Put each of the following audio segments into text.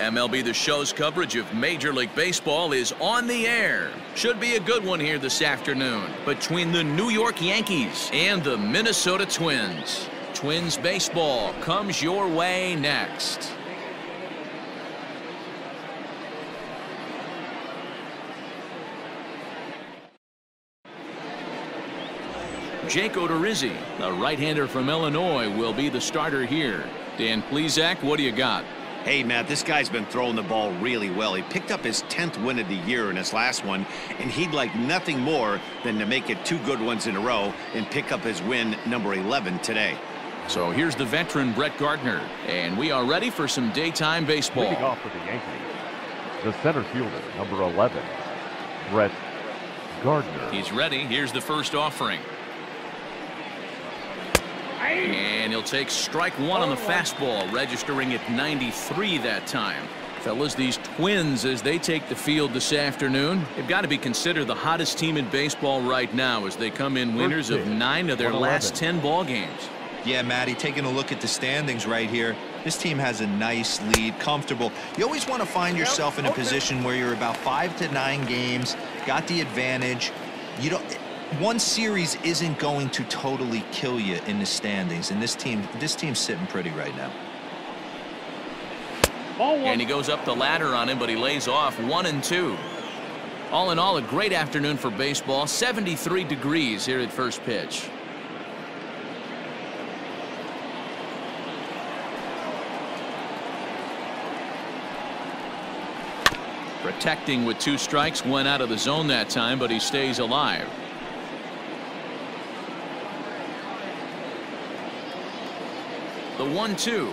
MLB The Show's coverage of Major League Baseball is on the air. Should be a good one here this afternoon between the New York Yankees and the Minnesota Twins. Twins baseball comes your way next. Jake Odorizzi, a right-hander from Illinois, will be the starter here. Dan Plesac, what do you got? Hey, Matt, this guy's been throwing the ball really well. He picked up his 10th win of the year in his last one, and he'd like nothing more than to make it two good ones in a row and pick up his win number 11 today. So here's the veteran Brett Gardner, and we are ready for some daytime baseball. Leading off for the Yankees, the center fielder, number 11, Brett Gardner. He's ready. Here's the first offering. And he'll take strike one on the fastball, registering at 93 that time. Fellas, these Twins, as they take the field this afternoon, they've got to be considered the hottest team in baseball right now as they come in winners of 9 of their last 10 ball games. Yeah, Matty, taking a look at the standings right here, this team has a nice lead, comfortable. You always want to find yourself in a position where you're about 5 to 9 games, got the advantage. You don't. One series isn't going to totally kill you in the standings, and this team's sitting pretty right now. And he goes up the ladder on him, but he lays off 1-2. All in all, a great afternoon for baseball. 73 degrees here at first pitch. Protecting with 2 strikes, went out of the zone that time, but he stays alive. The 1-2.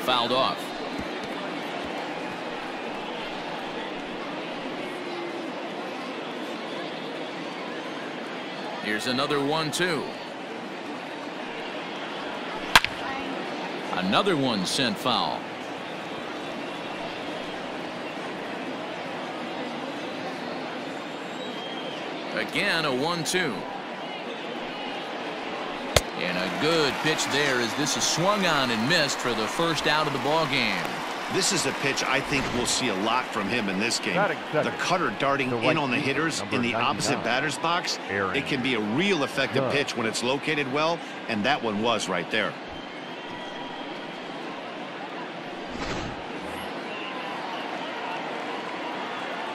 Fouled off. Here's another 1-2. Another one sent foul. Again, a 1-2. And a good pitch there as this is swung on and missed for the first out of the ball game. This is a pitch I think we'll see a lot from him in this game. The cutter darting in on the hitters in the opposite batter's box. It can be a real effective pitch when it's located well, and that one was right there.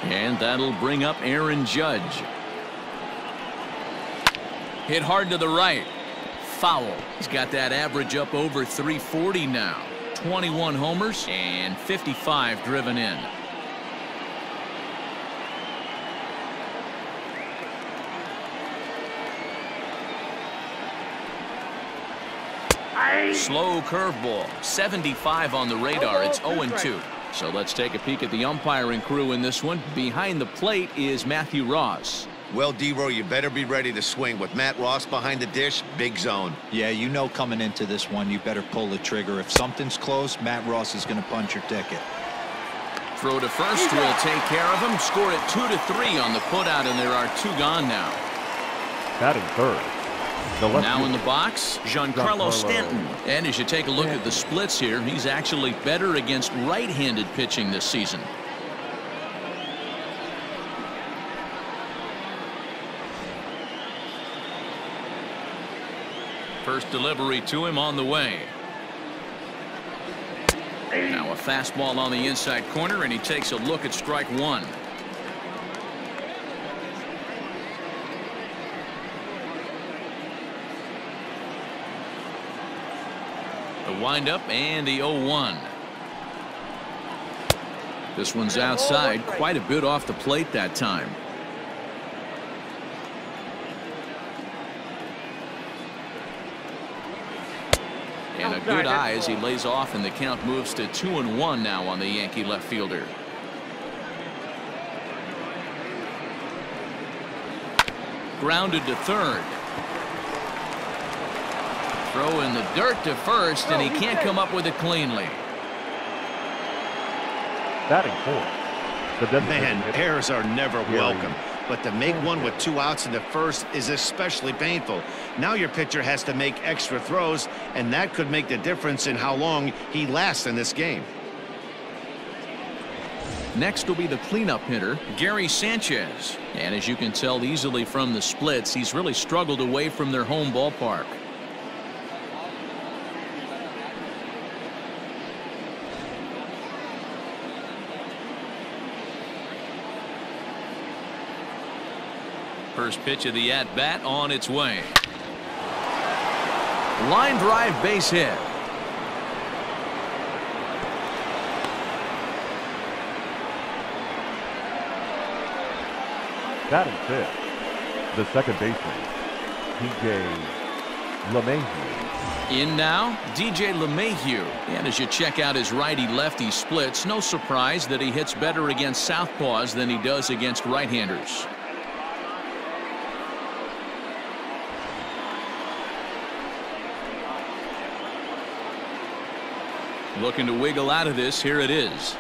And that'll bring up Aaron Judge. Hit hard to the right. Foul. He's got that average up over 340 now. 21 homers and 55 driven in. Slow curveball. 75 on the radar. It's 0-2. So let's take a peek at the umpiring crew in this one. Behind the plate is Matthew Ross. Well, D-Row, you better be ready to swing. With Matt Ross behind the dish, big zone. Yeah, you know coming into this one, you better pull the trigger. If something's close, Matt Ross is going to punch your ticket. Throw to first will take care of him. Score at 2-3 on the putout, and there are 2 gone now. Batting third. Now in the box, Giancarlo Stanton. And as you take a look at the splits here, he's actually better against right-handed pitching this season. First delivery to him on the way. Now a fastball on the inside corner, and he takes a look at strike one. The windup and the 0-1. This one's outside, quite a bit off the plate that time. And a good eye as he lays off, and the count moves to 2-1 now on the Yankee left fielder. Grounded to third. Throw in the dirt to first, and he can't come up with it cleanly. Batting fourth. Man, errors are never welcome. but to make one with two outs in the first is especially painful. Now your pitcher has to make extra throws, and that could make the difference in how long he lasts in this game. Next will be the cleanup hitter, Gary Sanchez. And as you can tell easily from the splits, he's really struggled away from their home ballpark. First pitch of the at-bat on its way. Line drive, base hit. Batting fifth, the second baseman, DJ LeMahieu. In now, DJ LeMahieu. And as you check out his righty-lefty splits, no surprise that he hits better against southpaws than he does against right-handers. Looking to wiggle out of this. Here it is.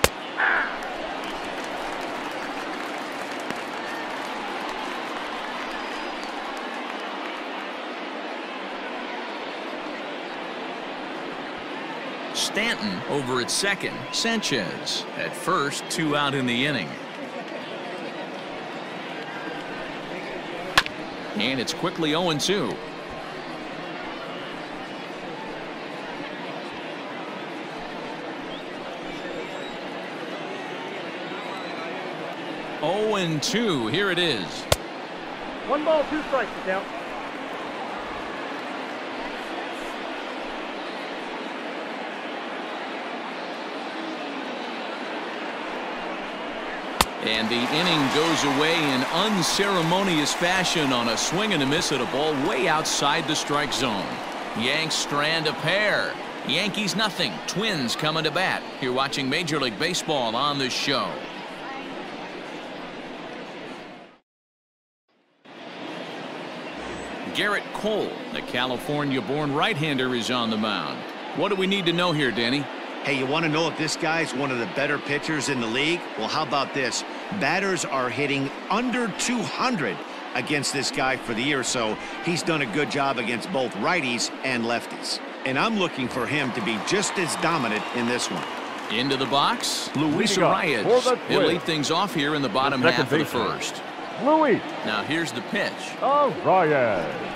Stanton over at second. Sanchez at first, two out in the inning. And it's quickly 0-2. And two. Here it is. 1 ball, 2 strikes to count. And the inning goes away in unceremonious fashion on a swing and a miss at a ball way outside the strike zone. Yanks strand a pair. Yankees nothing. Twins coming to bat. You're watching Major League Baseball on the show. Gerrit Cole, the California-born right-hander, is on the mound. What do we need to know here, Danny? Hey, you want to know if this guy's one of the better pitchers in the league? Well, how about this? Batters are hitting under 200 against this guy for the year, so he's done a good job against both righties and lefties. And I'm looking for him to be just as dominant in this one. Into the box, Luis Urias. He'll lead things off here in the bottom half of the first. Louis. Now here's the pitch. Oh, Ryan.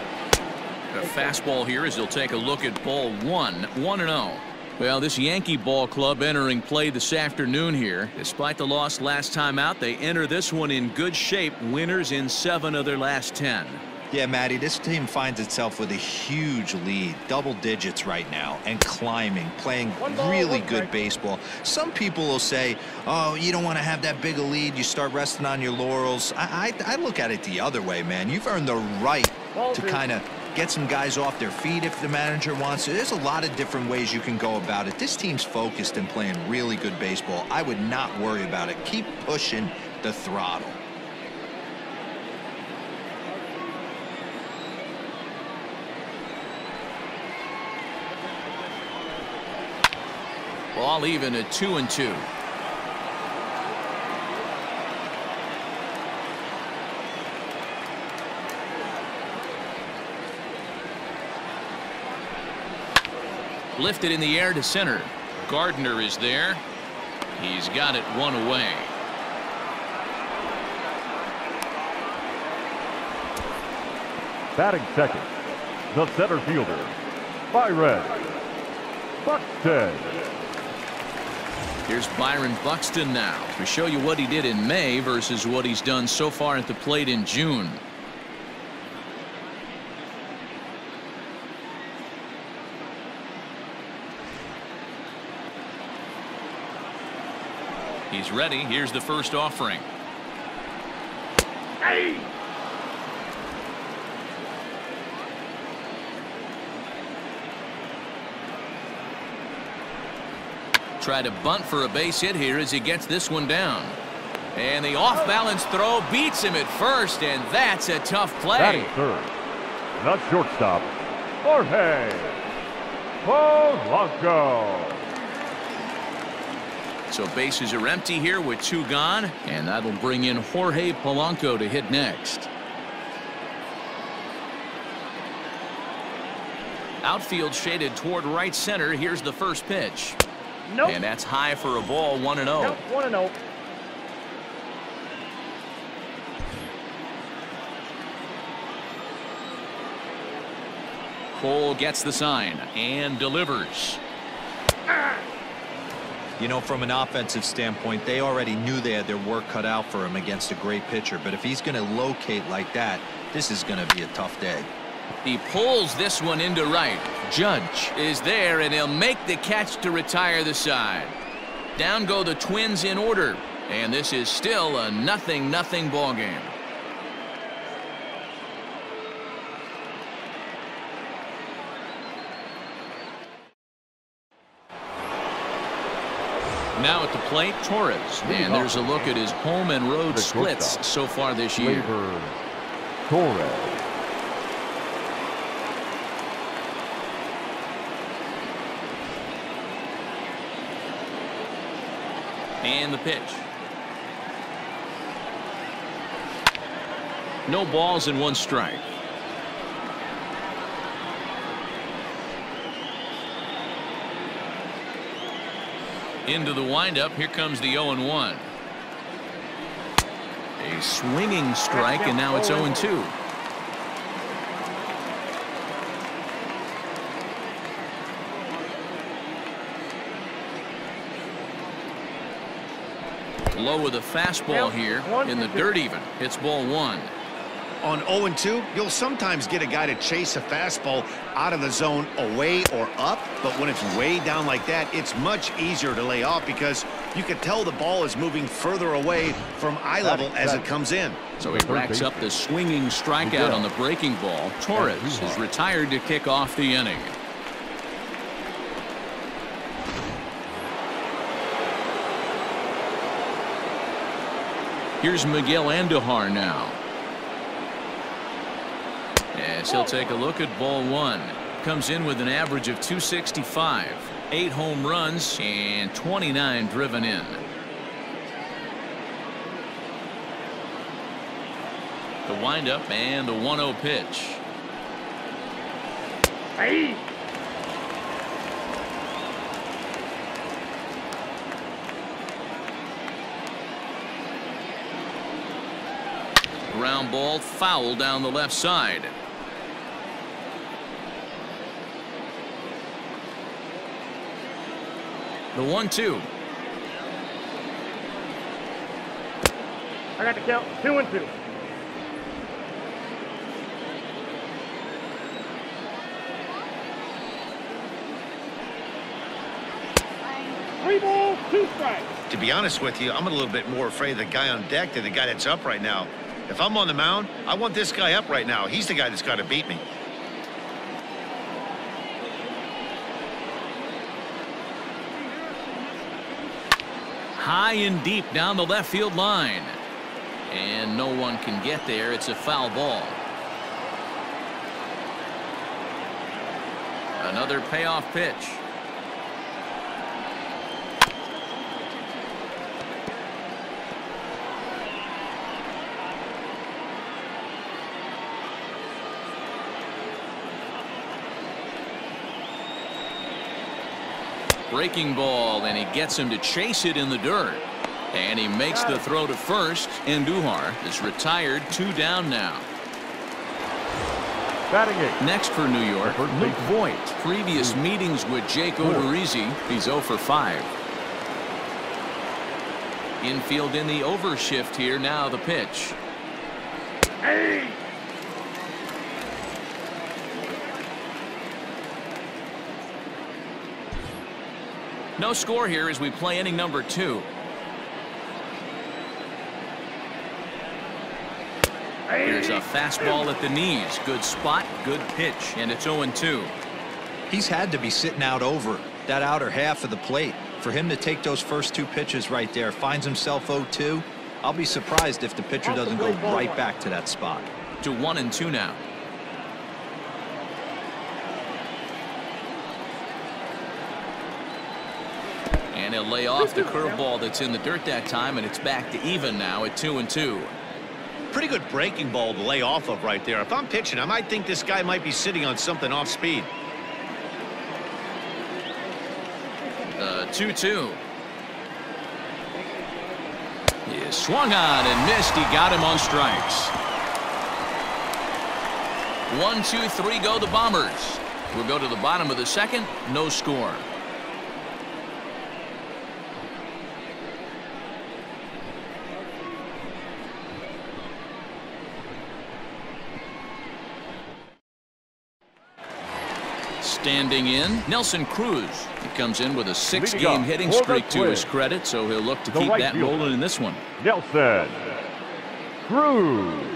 The fastball here as he'll take a look at ball one. 1-0. Well, this Yankee ball club entering play this afternoon here. Despite the loss last time out, they enter this one in good shape. Winners in 7 of their last 10. Yeah, Matty, this team finds itself with a huge lead, double digits right now, and climbing, playing really good baseball. Some people will say, oh, you don't want to have that big a lead. You start resting on your laurels. I look at it the other way, man. You've earned the right to kind of get some guys off their feet if the manager wants to. There's a lot of different ways you can go about it. This team's focused and playing really good baseball. I would not worry about it. Keep pushing the throttle. Ball even at 2-2. Lifted in the air to center. Gardner is there. He's got it 1 away. Batting second, the center fielder, Byron Buxton. Here's Byron Buxton now. We show you what he did in May versus what he's done so far at the plate in June. He's ready. Here's the first offering. Hey! Try to bunt for a base hit here as he gets this one down. And the off-balance throw beats him at first, and that's a tough play. Batting third, not shortstop, Jorge Polanco. So bases are empty here with two gone, and that'll bring in Jorge Polanco to hit next. Outfield shaded toward right center. Here's the first pitch. Nope. And that's high for a ball. 1-0. Nope, 1-0. Cole gets the sign and delivers. You know, from an offensive standpoint, they already knew they had their work cut out for him against a great pitcher. But if he's going to locate like that, this is going to be a tough day. He pulls this one into right. Judge is there, and he'll make the catch to retire the side. Down go the Twins in order, and this is still a 0-0 ball game. Now at the plate, Torres, and there's a look at his home and road splits so far this year. Torres. And the pitch. No balls and one strike. Into the windup. Here comes the 0-1. A swinging strike, and now it's 0-2. Low with a fastball here in the dirt even. It's ball one. On 0-2, you'll sometimes get a guy to chase a fastball out of the zone away or up, but when it's way down like that, it's much easier to lay off because you can tell the ball is moving further away from eye level as it comes in. So he racks up the swinging strikeout on the breaking ball. Torres is retired to kick off the inning. Here's Miguel Andujar now. Yes, he'll take a look at ball one. Comes in with an average of .265, 8 home runs, and 29 driven in. The windup and the 1-0 pitch. Hey. Ground ball foul down the left side. The 1-2. I got the count. 2-2. Three balls, two strikes. To be honest with you, I'm a little bit more afraid of the guy on deck than the guy that's up right now. If I'm on the mound, I want this guy up right now. He's the guy that's got to beat me. High and deep down the left field line. And no one can get there. It's a foul ball. Another payoff pitch. Breaking ball, and he gets him to chase it in the dirt, and he makes the throw to first. Andujar is retired, 2 down now. Batting it. Next for New York, Luke Voigt. Previous meetings with Jake Odorizzi, he's 0-for-5. Infield in the overshift here. Now the pitch. Hey. No score here as we play inning number 2. Here's a fastball at the knees. Good spot, good pitch, and it's 0-2. He's had to be sitting out over that outer half of the plate. For him to take those first 2 pitches right there, finds himself 0-2. I'll be surprised if the pitcher doesn't go right back to that spot. To 1-2 now. and he'll lay off the curveball that's in the dirt that time, and it's back to even now at 2-2. Pretty good breaking ball to lay off of right there. If I'm pitching, I might think this guy might be sitting on something off speed. 2-2. He swung on and missed. He got him on strikes. 1-2-3 go the Bombers. We'll go to the bottom of the second. No score. Standing in, Nelson Cruz. He comes in with a six-game hitting streak to his credit, so he'll look to keep that rolling in this one. Nelson Cruz.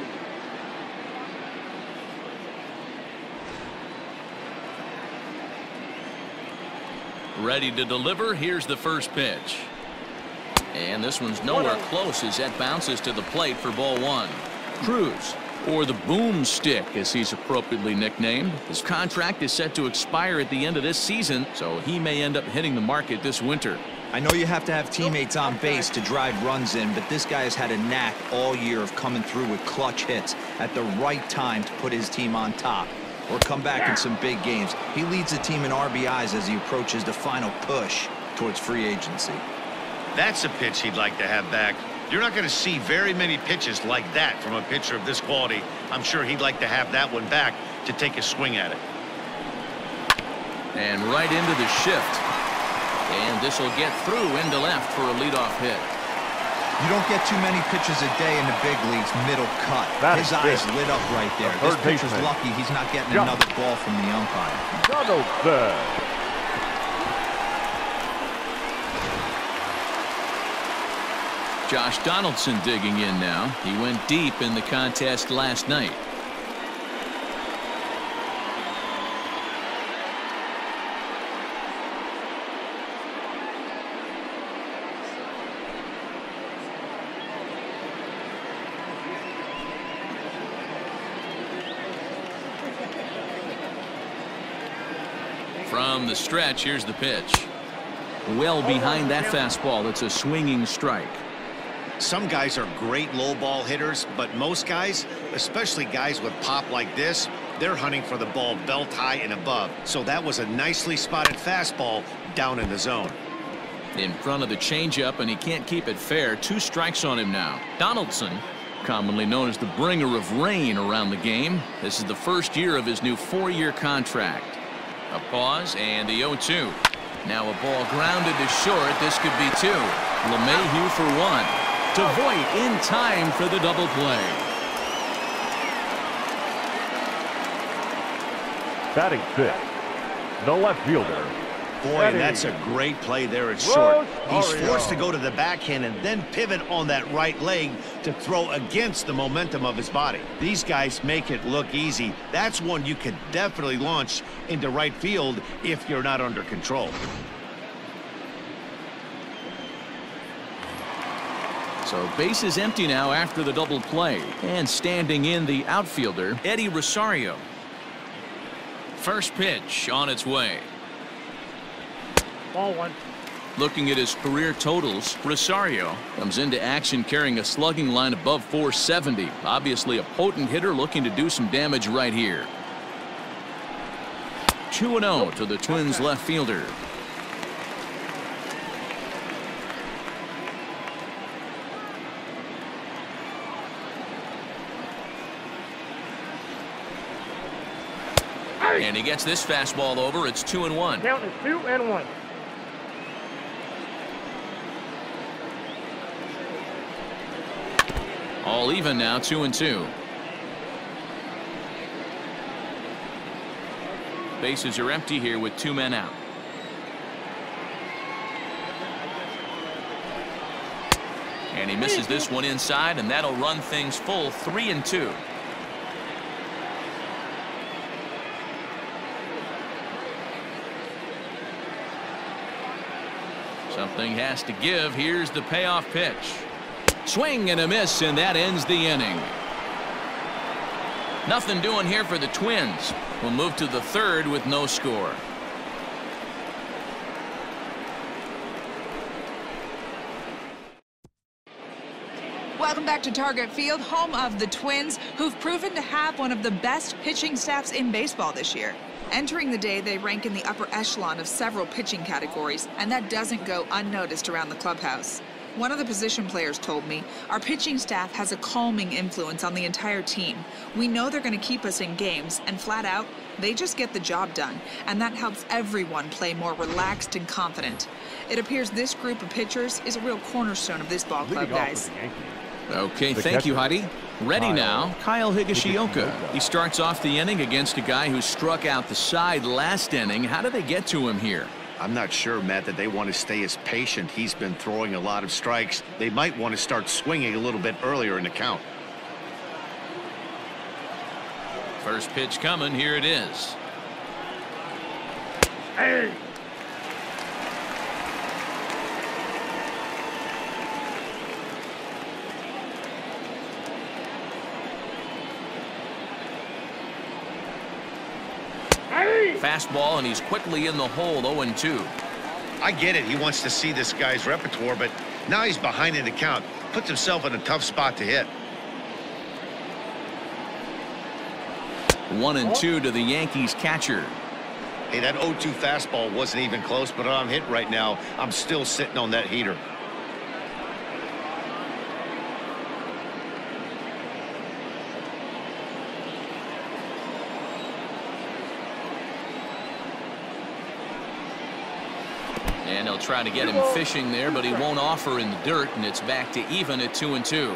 Ready to deliver. Here's the first pitch. And this one's nowhere close as that bounces to the plate for ball one. Cruz, or the boom stick as he's appropriately nicknamed. His contract is set to expire at the end of this season, so he may end up hitting the market this winter. I know you have to have teammates on base to drive runs in, but this guy has had a knack all year of coming through with clutch hits at the right time to put his team on top or come back in some big games. He leads the team in RBIs as he approaches the final push towards free agency. That's a pitch he'd like to have back. You're not going to see very many pitches like that from a pitcher of this quality. I'm sure he'd like to have that one back to take a swing at it. And right into the shift. And this will get through into left for a leadoff hit. You don't get too many pitches a day in the big leagues middle cut. His eyes lit up right there. This pitcher's lucky he's not getting another ball from the umpire. Donaldson. Josh Donaldson digging in now. He went deep in the contest last night. From the stretch, here's the pitch. Well behind that fastball. It's a swinging strike. Some guys are great low ball hitters, but most guys, especially guys with pop like this, they're hunting for the ball belt high and above. So that was a nicely spotted fastball down in the zone. In front of the changeup, and he can't keep it fair. Two strikes on him now. Donaldson, commonly known as the bringer of rain around the game, this is the first year of his new four-year contract. A pause and the 0-2. Now a ball grounded to short. This could be two. LeMahieu for one. To Voigt in time for the double play. Batting fifth, the left fielder. Boy, and that's a great play there at short. He's forced to go to the backhand and then pivot on that right leg to throw against the momentum of his body. These guys make it look easy. That's one you could definitely launch into right field if you're not under control. So base is empty now after the double play, and standing in the outfielder, Eddie Rosario. First pitch on its way. Ball one. Looking at his career totals, Rosario comes into action carrying a slugging line above 470. Obviously a potent hitter looking to do some damage right here. 2-0 to the Twins left fielder. And he gets this fastball over. It's 2-1. Count is 2-1. All even now, 2-2. Bases are empty here with two men out. And he misses this one inside, and that'll run things full. 3-2. Something has to give. Here's the payoff pitch. Swing and a miss, and that ends the inning. Nothing doing here for the Twins. We'll move to the third with no score. back to Target Field, home of the Twins, who've proven to have one of the best pitching staffs in baseball this year. Entering the day, they rank in the upper echelon of several pitching categories, and that doesn't go unnoticed around the clubhouse. One of the position players told me, our pitching staff has a calming influence on the entire team. We know they're going to keep us in games, and flat out, they just get the job done, and that helps everyone play more relaxed and confident. It appears this group of pitchers is a real cornerstone of this ball club, guys. Okay, thank you, Heidi. Ready now, Kyle Higashioka. He starts off the inning against a guy who struck out the side last inning. How do they get to him here? I'm not sure, Matt, that they want to stay as patient. He's been throwing a lot of strikes. They might want to start swinging a little bit earlier in the count. First pitch coming. Here it is. Hey. Fastball, and he's quickly in the hole. 0-2. I get it. He wants to see this guy's repertoire, but now he's behind in the count. Puts himself in a tough spot to hit. 1-2 to the Yankees catcher. Hey, that 0-2 fastball wasn't even close, but I'm hit right now. I'm still sitting on that heater. And he'll try to get him fishing there, but he won't offer in the dirt, and it's back to even at 2-2.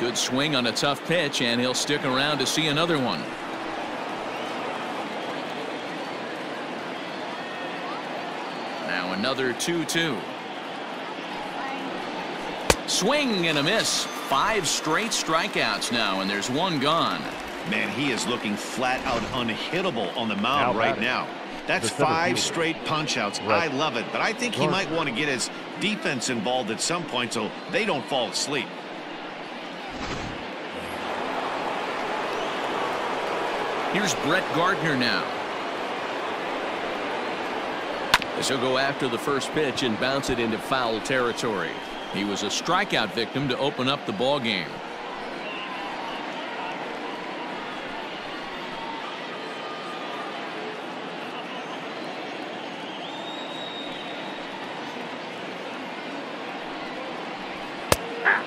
Good swing on a tough pitch, and he'll stick around to see another one. Now another 2-2. Swing and a miss. 5 straight strikeouts now, and there's one gone. Man, he is looking flat out unhittable on the mound right now. That's 5 straight punch outs. I love it, but I think he might want to get his defense involved at some point so they don't fall asleep. Here's Brett Gardner now. This will go after the first pitch and bounce it into foul territory. He was a strikeout victim to open up the ball game.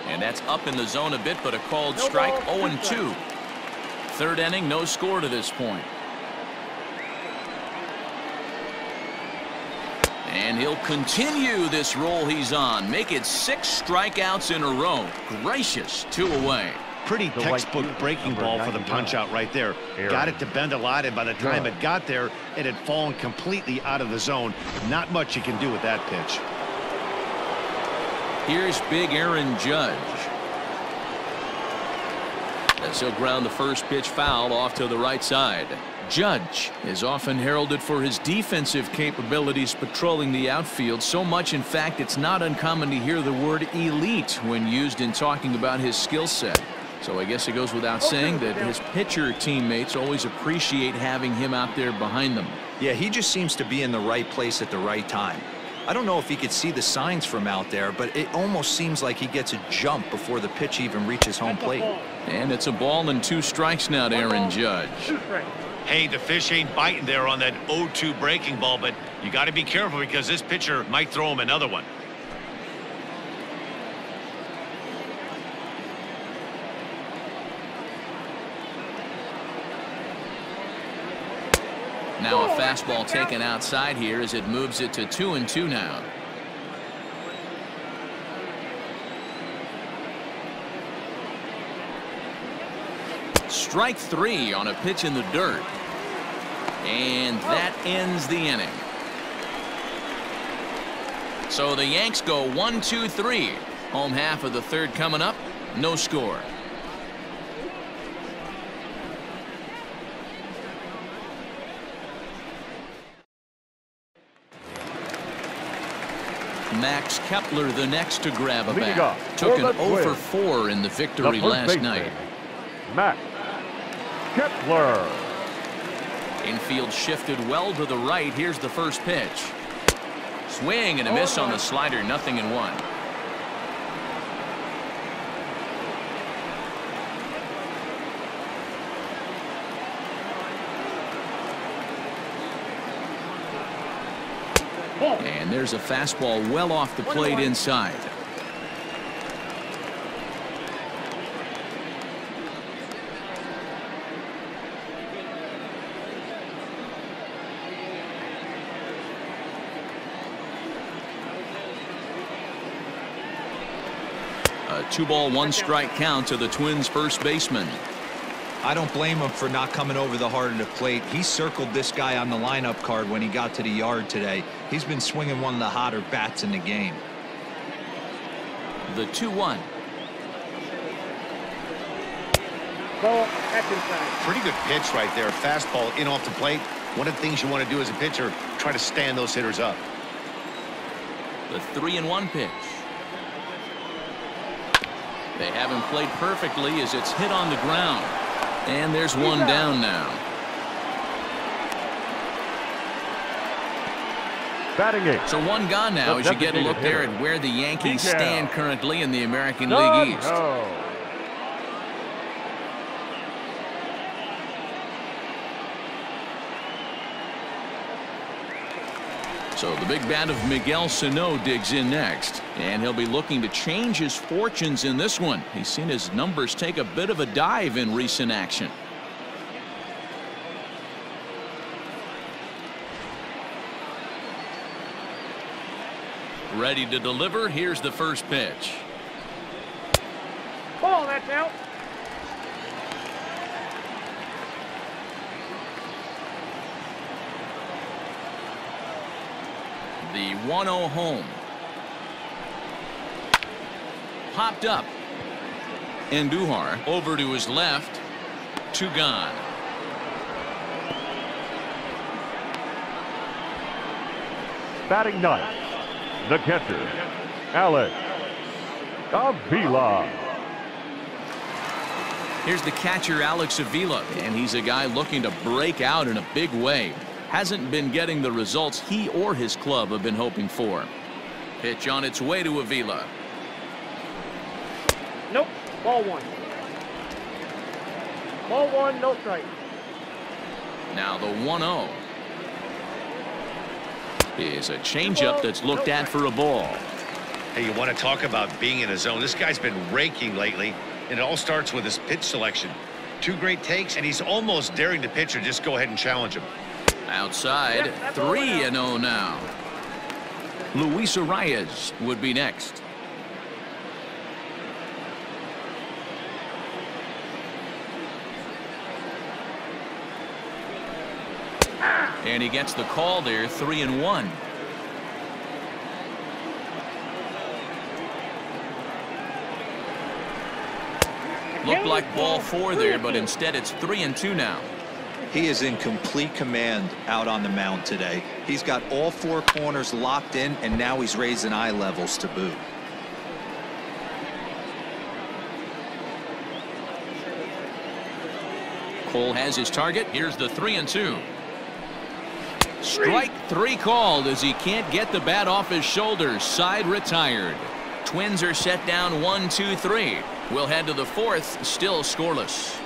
And that's up in the zone a bit, but a called strike. 0-2. Third inning, no score to this point. And he'll continue this roll he's on. Make it 6 strikeouts in a row. Gracious, 2 away. Pretty textbook breaking ball for the punch out right there. Got it to bend a lot, and by the time it got there, it had fallen completely out of the zone. Not much you can do with that pitch. Here's big Aaron Judge. And he'll ground the first pitch foul off to the right side. Judge is often heralded for his defensive capabilities patrolling the outfield. So much, in fact, it's not uncommon to hear the word elite when used in talking about his skill set. So I guess it goes without saying that his pitcher teammates always appreciate having him out there behind them. Yeah, he just seems to be in the right place at the right time. I don't know if he could see the signs from out there, but it almost seems like he gets a jump before the pitch even reaches home plate. And it's a ball and 2 strikes now to Aaron Judge. Hey, the fish ain't biting there on that 0-2 breaking ball, but you got to be careful because this pitcher might throw him another one. Now a fastball taken outside here as it moves it to 2-2 now. Strike 3 on a pitch in the dirt. And that ends the inning. So the Yanks go 1-2-3. Home half of the third coming up. No score. Max Kepler, the next to grab a bat, took an 0-for-4 in the victory last night. Max Kepler. Infield shifted well to the right. Here's the first pitch. Swing and a miss on the slider. 0-1. And there's a fastball well off the plate inside. A 2-1 strike count to the Twins first baseman. I don't blame him for not coming over the heart of the plate. He circled this guy on the lineup card when he got to the yard today. He's been swinging one of the hotter bats in the game. The 2-1. Pretty good pitch right there. Fastball in off the plate. One of the things you want to do as a pitcher, try to stand those hitters up. The 3-1 pitch. They haven't played perfectly as it's hit on the ground. And there's one down now. Batting it. So one gone now as you get a look there at where the Yankees stand currently in the American League East. So the big bat of Miguel Sano digs in next, and he'll be looking to change his fortunes in this one. He's seen his numbers take a bit of a dive in recent action. Ready to deliver. Here's the first pitch. Ball, that's out. The 1-0 home. Popped up. Andujar over to his left. Two gone. Batting ninth, the catcher, Alex Avila. Here's the catcher, Alex Avila, and he's a guy looking to break out in a big way. Hasn't been getting the results he or his club have been hoping for. Pitch on its way to Avila. Nope. Ball one. Ball one, no strike. Now the 1-0 is a changeup that's looked at for a ball. Hey, you want to talk about being in a zone? This guy's been raking lately, and it all starts with his pitch selection. Two great takes, and he's almost daring the pitcher just go ahead and challenge him. Outside, 3-0 now. Luis Urias would be next. And he gets the call there, 3-1. Looked like ball four there, but instead it's 3-2 now. He is in complete command out on the mound today. He's got all four corners locked in, and now he's raising eye levels to boot. Cole has his target. Here's the 3-2. Strike three called as he can't get the bat off his shoulders. Side retired. Twins are set down 1-2-3. We'll head to the fourth, still scoreless.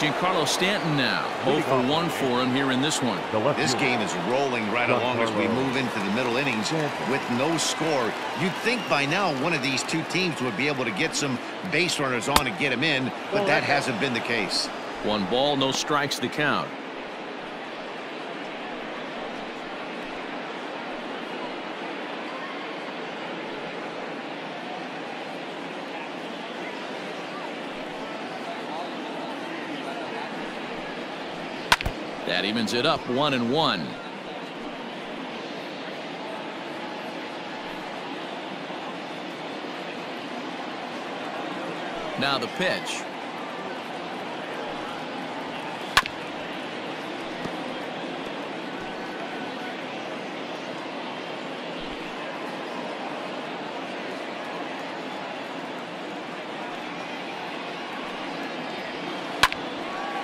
Giancarlo Stanton now, 0-for-1 for him here in this one. This game is rolling right along as we move into the middle innings with no score. You'd think by now one of these two teams would be able to get some base runners on and get them in, but that hasn't been the case. 1 ball, no strikes the count. That evens it up, 1-1. Now the pitch.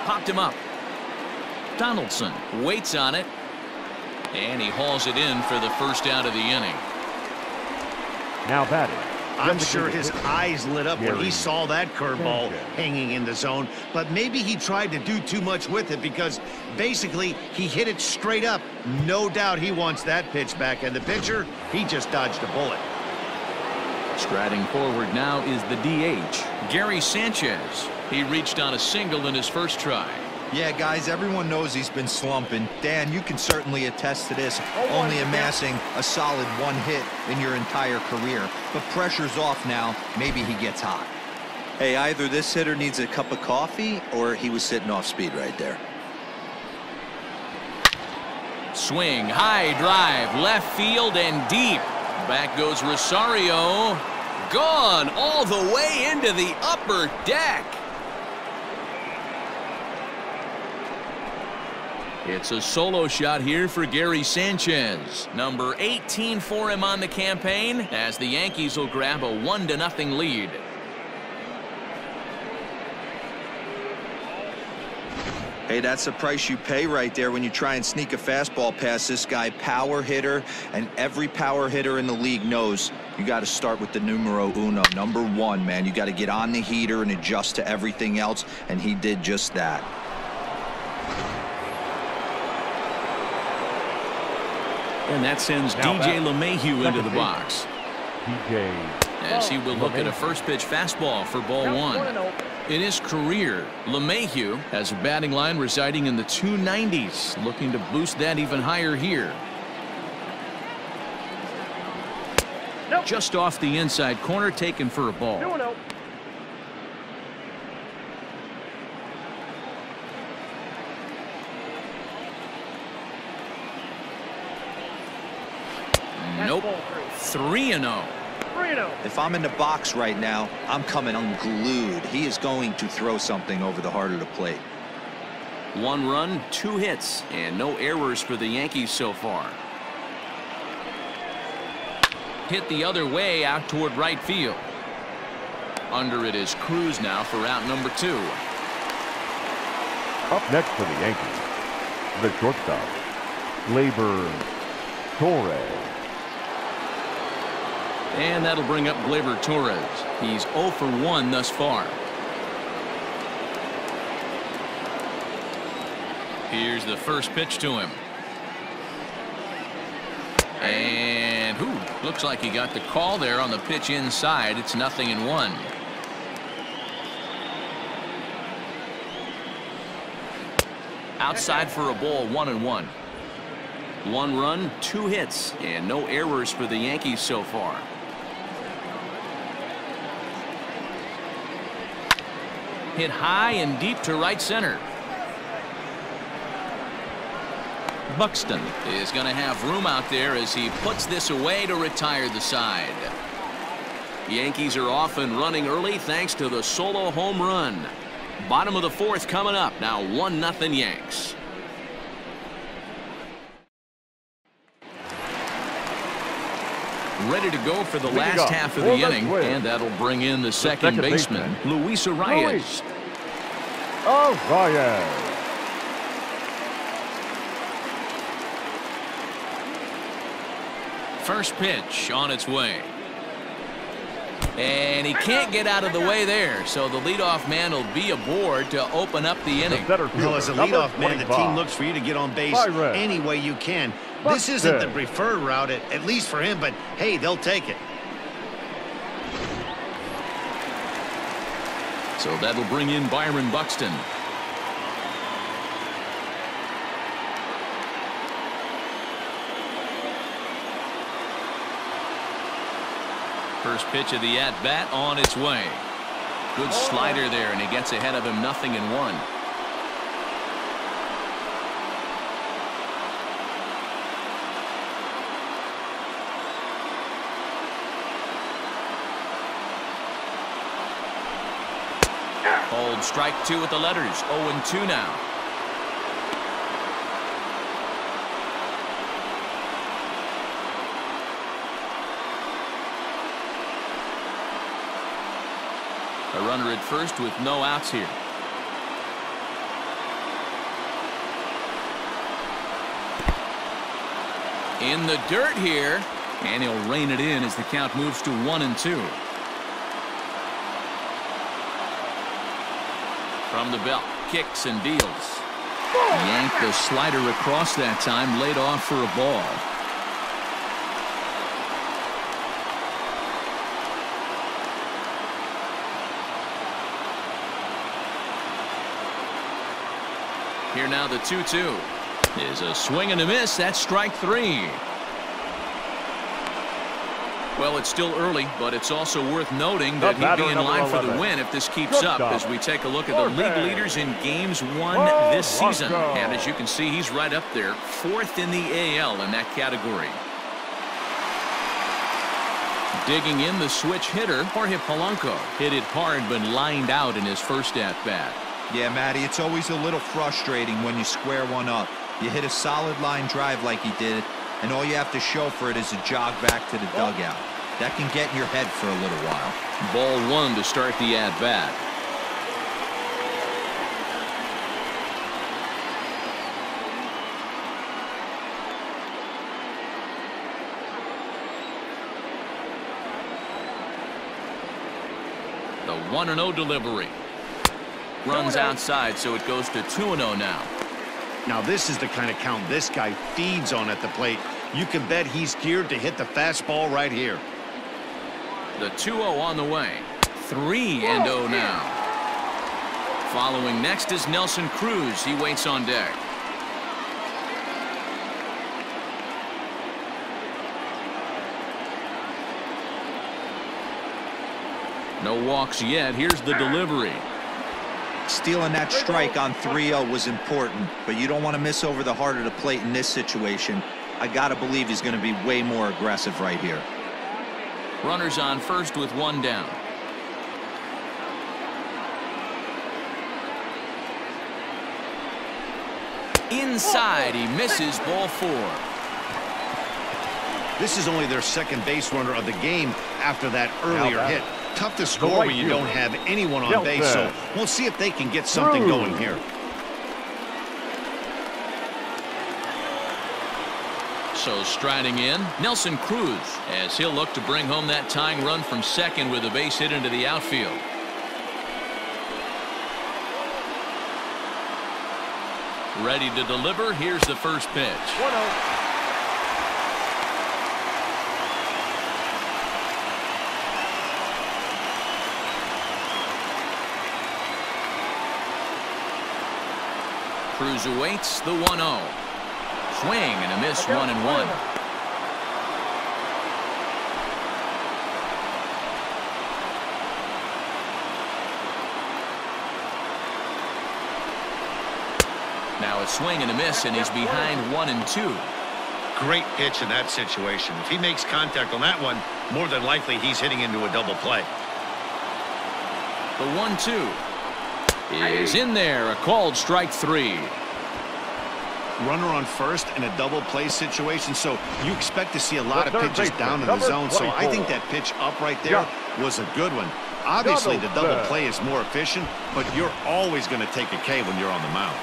Popped him up. Donaldson waits on it, and he hauls it in for the first out of the inning. Now batting I'm sure his eyes lit up when he saw that curveball hanging in the zone, but maybe he tried to do too much with it because basically he hit it straight up. No doubt he wants that pitch back, and the pitcher, he just dodged a bullet. Striding forward now is the DH, Gary Sanchez. He reached on a single in his first try. Yeah, guys, everyone knows he's been slumping. Dan, you can certainly attest to this, only amassing a solid one hit in your entire career. But pressure's off now. Maybe he gets hot. Hey, either this hitter needs a cup of coffee or he was sitting off speed right there. Swing, high drive, left field and deep. Back goes Rosario. Gone all the way into the upper deck. It's a solo shot here for Gary Sanchez. Number 18 for him on the campaign, as the Yankees will grab a 1-0 lead. Hey, that's the price you pay right there when you try and sneak a fastball past this guy. Power hitter, and every power hitter in the league knows you got to start with the numero uno, number one, man. You got to get on the heater and adjust to everything else, and he did just that. And that sends DJ LeMahieu into the box. As he will look at a first pitch fastball for ball one. In his career, LeMahieu has a batting line residing in the 290s, looking to boost that even higher here. Just off the inside corner, taken for a ball. Nope. 3-0. If I'm in the box right now, I'm coming unglued. He is going to throw something over the heart of the plate. One run, two hits, and no errors for the Yankees so far. Hit the other way out toward right field. Under it is Cruz now for out number two. Up next for the Yankees, the shortstop, Gleyber Torres. And that'll bring up Gleyber Torres. He's 0 for 1 thus far. Here's the first pitch to him. And ooh, looks like he got the call there on the pitch inside. It's 0-1. Outside for a ball, 1-1. One run, two hits, and no errors for the Yankees so far. Hit high and deep to right center. Buxton is going to have room out there as he puts this away to retire the side. Yankees are off and running early thanks to the solo home run. Bottom of the fourth coming up. Now 1-0 Yanks. Ready to go for the last half of the inning, and that'll bring in the second baseman, Luis Urias. First pitch on its way. And he can't get out of the way there, so the leadoff man will be aboard to open up the inning. Well, as a leadoff man, the team looks for you to get on base any way you can. This isn't the preferred route, at least for him, but hey, they'll take it. So that'll bring in Byron Buxton. First pitch of the at-bat on its way. Good slider there, and he gets ahead of him 0-1. Hold strike two with the letters. 0-2 now. A runner at first with no outs here. In the dirt here. And he'll rein it in as the count moves to 1-2. From the belt, kicks and deals. Yanked the slider across that time, laid off for a ball. Here now the 2-2 is a swing and a miss. That's strike three. Well, it's still early, but it's also worth noting that he'd be in line for the win if this keeps up as we take a look at the league leaders in games won this season. And as you can see, he's right up there, fourth in the AL in that category. Digging in, the switch hitter, Jorge Polanco, hit it hard but lined out in his first at-bat. Yeah, Matty, it's always a little frustrating when you square one up. You hit a solid line drive like he did, and all you have to show for it is a jog back to the dugout. That can get in your head for a little while. Ball one to start the at-bat. The 1-0 delivery. Runs outside, so it goes to 2-0 now. Now this is the kind of count this guy feeds on at the plate. You can bet he's geared to hit the fastball right here. The 2-0 on the way. 3-0 now. Following next is Nelson Cruz. He waits on deck. No walks yet. Here's the delivery. Stealing that strike on 3-0 was important, but you don't want to miss over the heart of the plate in this situation. I got to believe he's going to be way more aggressive right here. Runners on first with one down. Inside, he misses, ball four. This is only their second base runner of the game after that earlier hit. Tough to score when you don't have anyone on base, so we'll see if they can get something going here. So striding in, Nelson Cruz, as he'll look to bring home that tying run from second with a base hit into the outfield. Ready to deliver. Here's the first pitch. Cruz awaits the 1-0. Swing and a miss, 1-1. Now a swing and a miss, and he's behind 1-2. Great pitch in that situation. If he makes contact on that one, more than likely he's hitting into a double play. The 1-2. Is in there. A called strike three. Runner on first in a double play situation, so you expect to see a lot of pitches down in the zone, so I think that pitch up right there was a good one. Obviously the double play is more efficient, but you're always going to take a K when you're on the mound.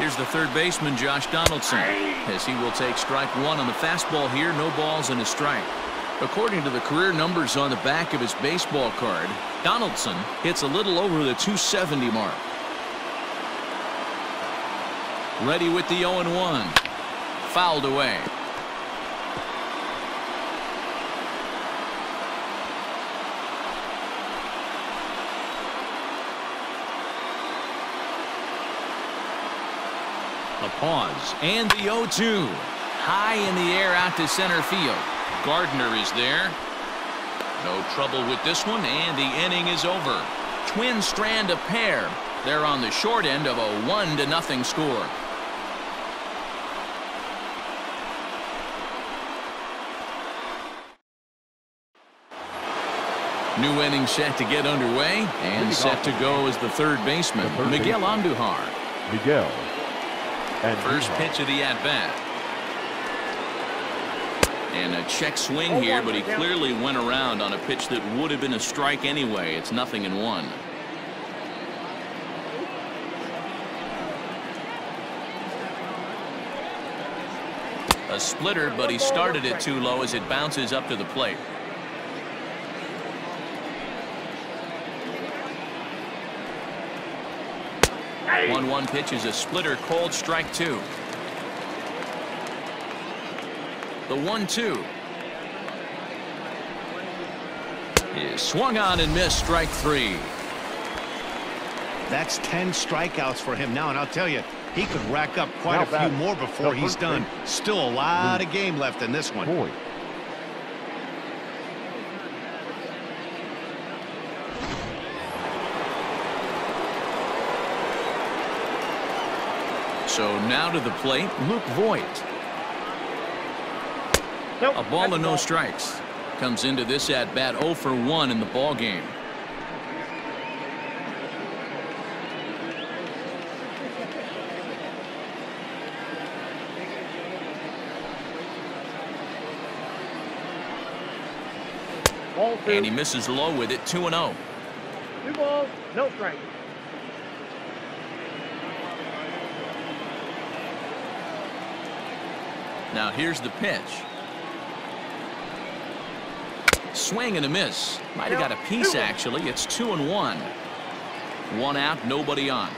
Here's the third baseman, Josh Donaldson, as he will take strike one on the fastball here. No balls and a strike. According to the career numbers on the back of his baseball card, Donaldson hits a little over the 270 mark. Ready with the 0-1. Fouled away. A pause. And the 0-2. High in the air out to center field. Gardner is there. No trouble with this one, and the inning is over. Twins strand a pair. They're on the short end of a 1-0 score. New inning set to get underway, and set to go is the third baseman, Miguel Andujar. Miguel. First pitch of the at-bat. And a check swing here, but he clearly went around on a pitch that would have been a strike anyway. It's 0-1. a splitter, but he started it too low as it bounces up to the plate. Hey. 1-1 pitch is a splitter, called strike two. The 1-2 is swung on and missed, strike three. That's 10 strikeouts for him now, and I'll tell you, he could rack up quite a few more before he's done. Still a lot of game left in this one. Boy. So now to the plate, Luke Voigt. A ball and no strikes. Comes into this at bat 0 for 1 in the ball game. And he misses low with it, 2-0. 2 balls, no strikes. Now here's the pitch. Swing and a miss. Might have got a piece actually. It's 2-1. One out, nobody on.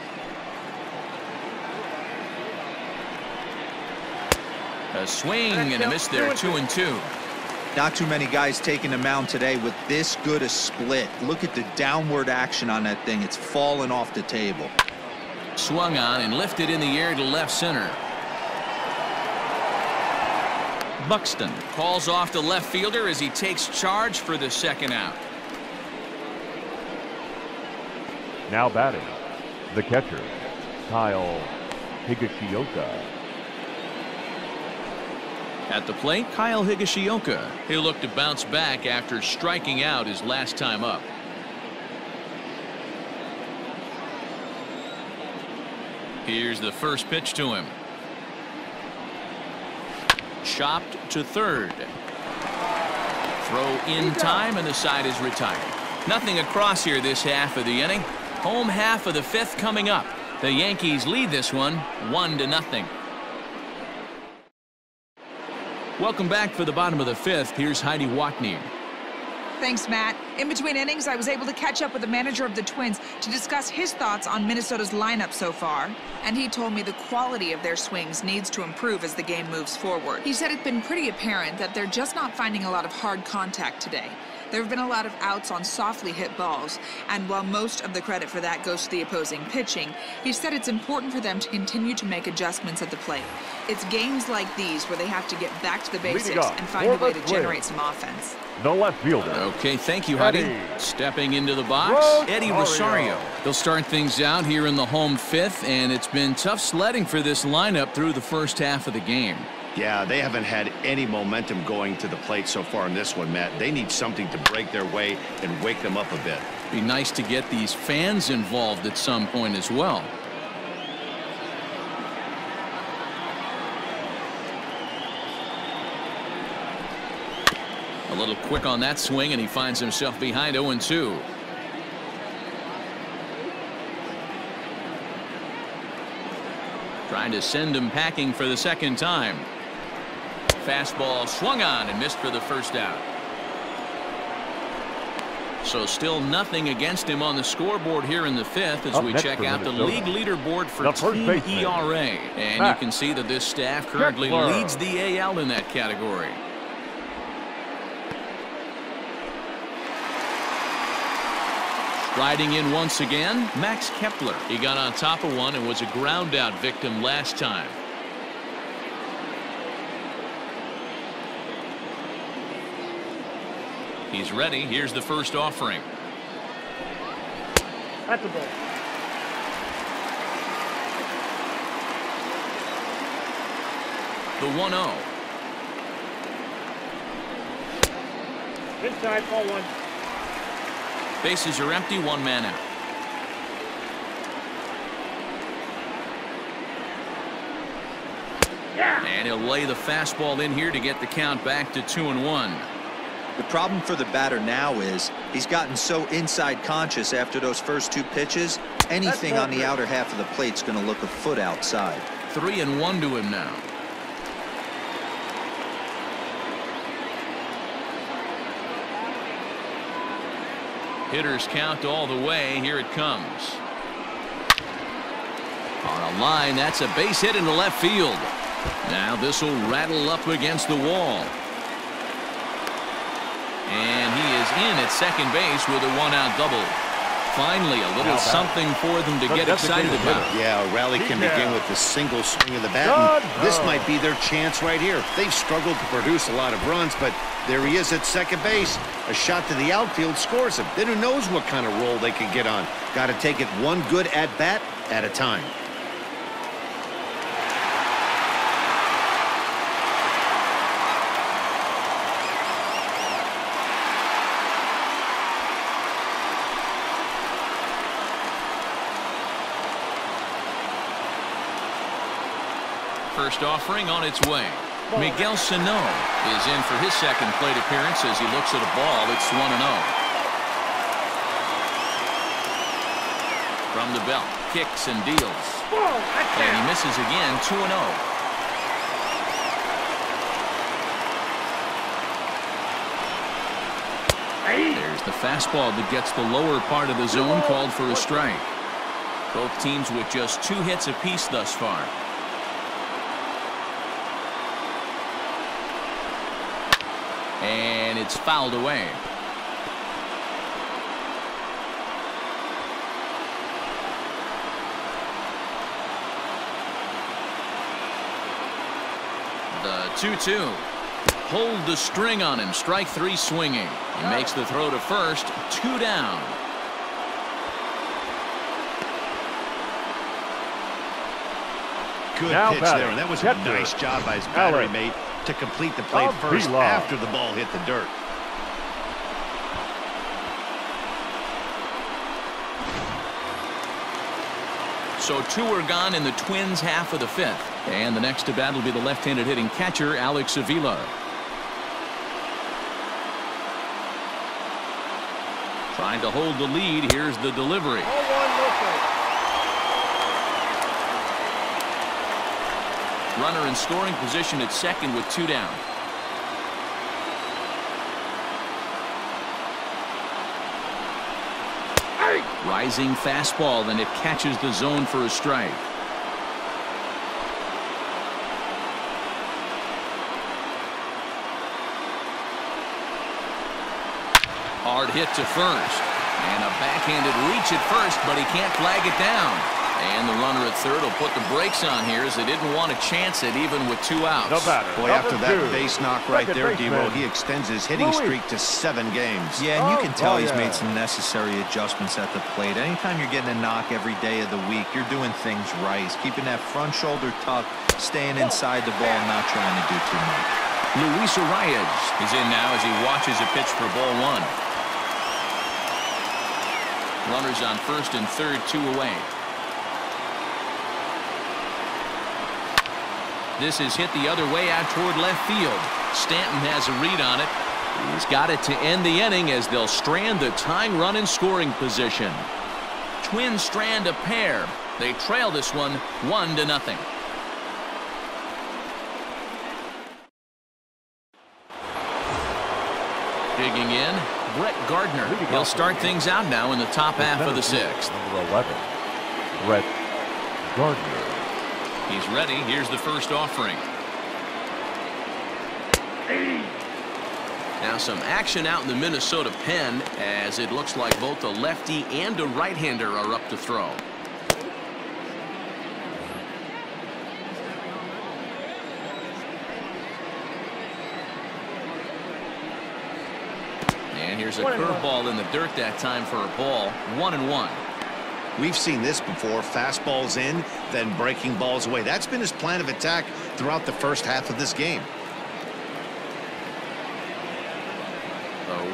A swing and a miss there, 2-2. Not too many guys taking the mound today with this good a split. Look at the downward action on that thing. It's fallen off the table. Swung on and lifted in the air to left center. Buxton calls off the left fielder as he takes charge for the second out. Now batting, the catcher, Kyle Higashioka. At the plate, Kyle Higashioka. He'll look to bounce back after striking out his last time up. Here's the first pitch to him. Chopped to third. Throw in time, and the side is retired. Nothing across here this half of the inning. Home half of the fifth coming up. The Yankees lead this one 1-0. Welcome back for the bottom of the fifth. Here's Heidi Watney. Thanks, Matt. In between innings, I was able to catch up with the manager of the Twins to discuss his thoughts on Minnesota's lineup so far. And he told me the quality of their swings needs to improve as the game moves forward. He said it's been pretty apparent that they're just not finding a lot of hard contact today. There have been a lot of outs on softly hit balls, and while most of the credit for that goes to the opposing pitching, he said it's important for them to continue to make adjustments at the plate. It's games like these where they have to get back to the basics and find a way to generate some offense. The left fielder. Okay, thank you, Huddy. Stepping into the box, Eddie Rosario. They'll start things out here in the home fifth, and it's been tough sledding for this lineup through the first half of the game. Yeah, they haven't had any momentum going to the plate so far in this one, Matt. They need something to break their way and wake them up a bit. Be nice to get these fans involved at some point as well. A little quick on that swing, and he finds himself behind 0-2. Trying to send him packing for the second time. Fastball swung on and missed for the first out. So still nothing against him on the scoreboard here in the fifth as we check out the league leaderboard for team ERA. And you can see that this staff currently leads the AL in that category. Riding in once again, Max Kepler. He got on top of one and was a ground out victim last time. He's ready. Here's the first offering. That's a ball. The 1-0. Inside, ball one. Bases are empty, one man out. And he'll lay the fastball in here to get the count back to 2-1. The problem for the batter now is he's gotten so inside conscious after those first two pitches. Anything on the outer half of the plate's going to look a foot outside. 3-1 to him now. Hitters count all the way. Here it comes. On a line, that's a base hit into left field. Now this will rattle up against the wall. And he is in at second base with a one-out double. Finally, a little something for them to get excited about. Yeah, a rally can begin with the single swing of the bat. This might be their chance right here. They've struggled to produce a lot of runs, but there he is at second base. A shot to the outfield scores him. Then who knows what kind of roll they can get on. Got to take it one good at-bat at a time. First offering on its way. Miguel Sano is in for his second plate appearance as he looks at a ball. It's 1-0. From the belt, kicks and deals. And he misses again, 2-0. There's the fastball that gets the lower part of the zone, called for a strike. Both teams with just 2 hits apiece thus far. And it's fouled away. The 2-2. Hold the string on him. Strike three swinging. He makes the throw to first. 2 down. Good pitch there. And that was a nice job by his battery mate to complete the play first after the ball hit the dirt. So 2 are gone in the Twins' half of the 5th. And the next to bat will be the left-handed hitting catcher, Alex Avila. Trying to hold the lead. Here's the delivery. Runner in scoring position at second with 2 down. Rising fastball, then it catches the zone for a strike. Hard hit to first. And a backhanded reach at first, but he can't flag it down. And the runner at third will put the brakes on here, as they didn't want to chance it even with 2 outs. Boy, after that base knock right there, D-Roll, he extends his hitting streak to 7 games. Yeah, and you can tell he's made some necessary adjustments at the plate. Anytime you're getting a knock every day of the week, you're doing things right. He's keeping that front shoulder tucked, staying inside the ball, not trying to do too much. Luis Urias is in now as he watches a pitch for ball 1. Runners on first and third, 2 away. This is hit the other way out toward left field. Stanton has a read on it. He's got it to end the inning, as they'll strand the tying run in scoring position. Twins strand a pair. They trail this one 1-0. Digging in, Brett Gardner. He'll start things out now in the top half of the 6th. Number 11, Brett Gardner. He's ready. Here's the first offering. Now some action out in the Minnesota pen, as it looks like both a lefty and a right-hander are up to throw. And here's a curveball in the dirt that time for a ball. 1-1. We've seen this before. Fastballs in, then breaking balls away. That's been his plan of attack throughout the first half of this game.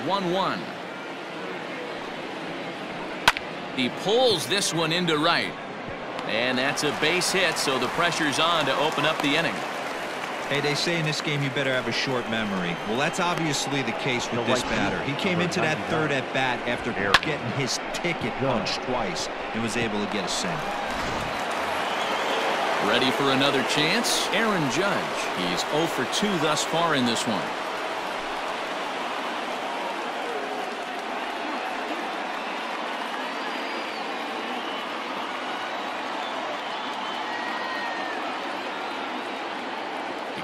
The 1-1. He pulls this one into right. And that's a base hit, so the pressure's on to open up the inning. Hey, they say in this game you better have a short memory. Well, that's obviously the case with this batter. He came into that third at bat after getting his ticket punched twice and was able to get a single. Ready for another chance? Aaron Judge. He's 0 for 2 thus far in this one.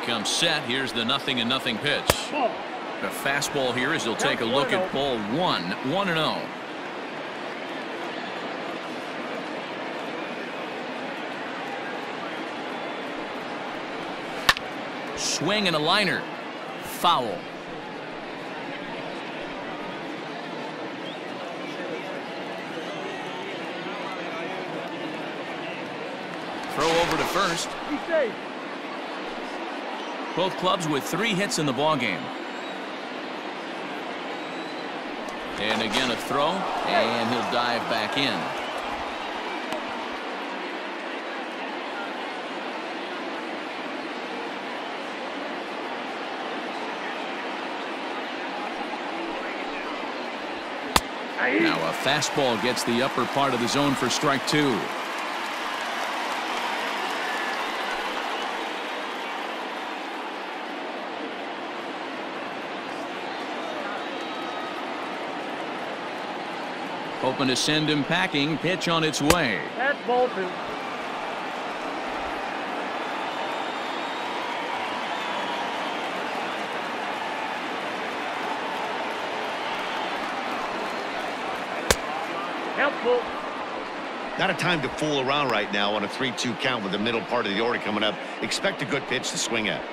comes set. Here's the 0-0 pitch. The fastball here as he'll take a look at ball one. 1-0. Swing and a liner. Foul. Throw over to first. Both clubs with 3 hits in the ballgame. And again a throw, and he'll dive back in. Now a fastball gets the upper part of the zone for strike 2. Hoping to send him packing. Pitch on its way. That's ball 2. Not a time to fool around right now on a 3-2 count with the middle part of the order coming up. Expect a good pitch to swing at.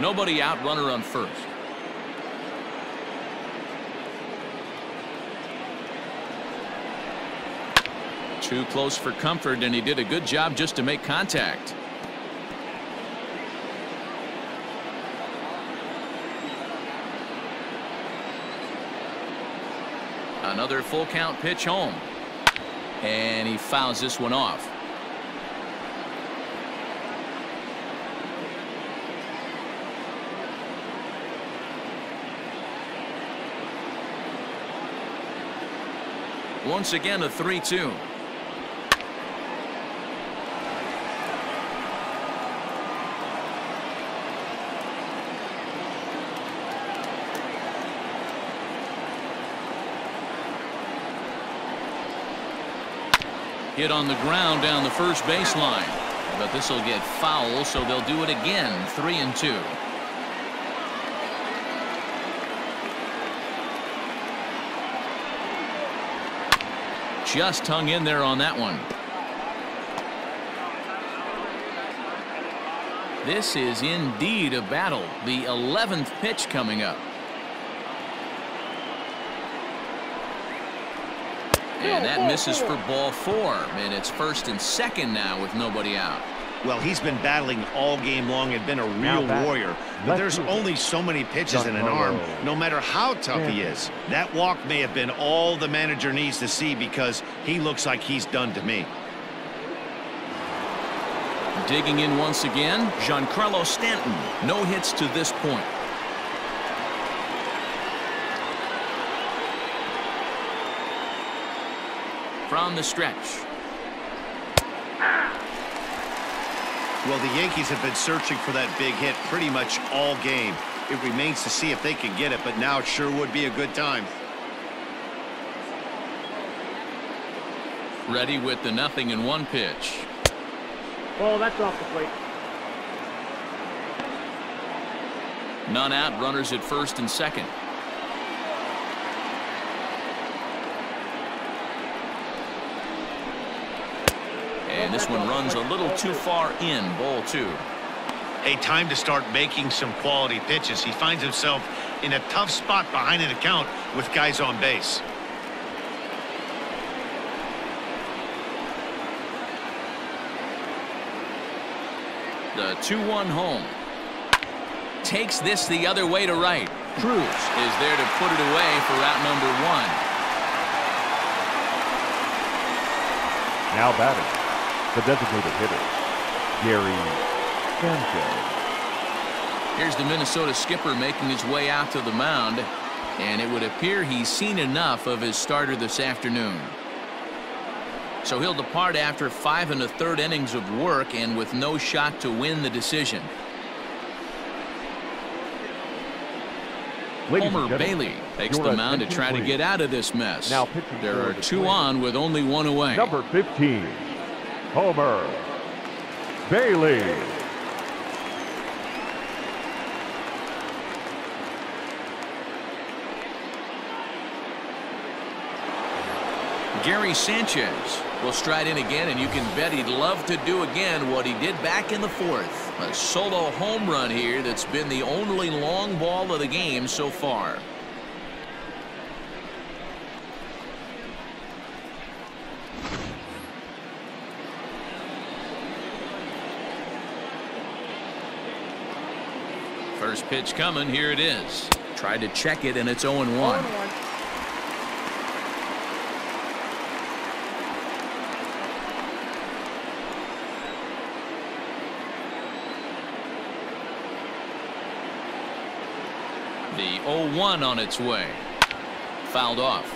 Nobody out, runner on first. Too close for comfort, and he did a good job just to make contact. Another full count pitch home, and he fouls this one off. Once again a 3-2. Hit on the ground down the first baseline, but this will get foul, so they'll do it again. 3-2. Just hung in there on that one. This is indeed a battle. The 11th pitch coming up. And that misses for ball 4, and it's 1st and 2nd now with nobody out. Well, he's been battling all game long and been a real warrior, but there's only so many pitches in an arm, no matter how tough he is. That walk may have been all the manager needs to see, because he looks like he's done to me. Digging in once again, Giancarlo Stanton. No hits to this point. From the stretch. Well, the Yankees have been searching for that big hit pretty much all game. It remains to see if they can get it, but now it sure would be a good time. Ready with the 0-1 pitch. Oh, that's off the plate. None out, runners at 1st and 2nd. And this one runs a little too far in, ball 2. A time to start making some quality pitches. He finds himself in a tough spot behind an account with guys on base. The 2-1 home. Takes this the other way to right. Cruz is there to put it away for out number 1. Now batting, the designated hitter, Gary Sanchez. Here's the Minnesota skipper making his way out to the mound, and it would appear he's seen enough of his starter this afternoon. So he'll depart after 5 1/3 innings of work and with no shot to win the decision. Homer Bailey takes the mound to try to get out of this mess. Now there are 2 on with only 1 away. Number 15. Homer Bailey. Gary Sanchez will stride in again, and you can bet he'd love to do again what he did back in the fourth. A solo home run here that's been the only long ball of the game so far. First pitch coming, here it is. Tried to check it, and it's 0-1. The 0-1 on its way. Fouled off.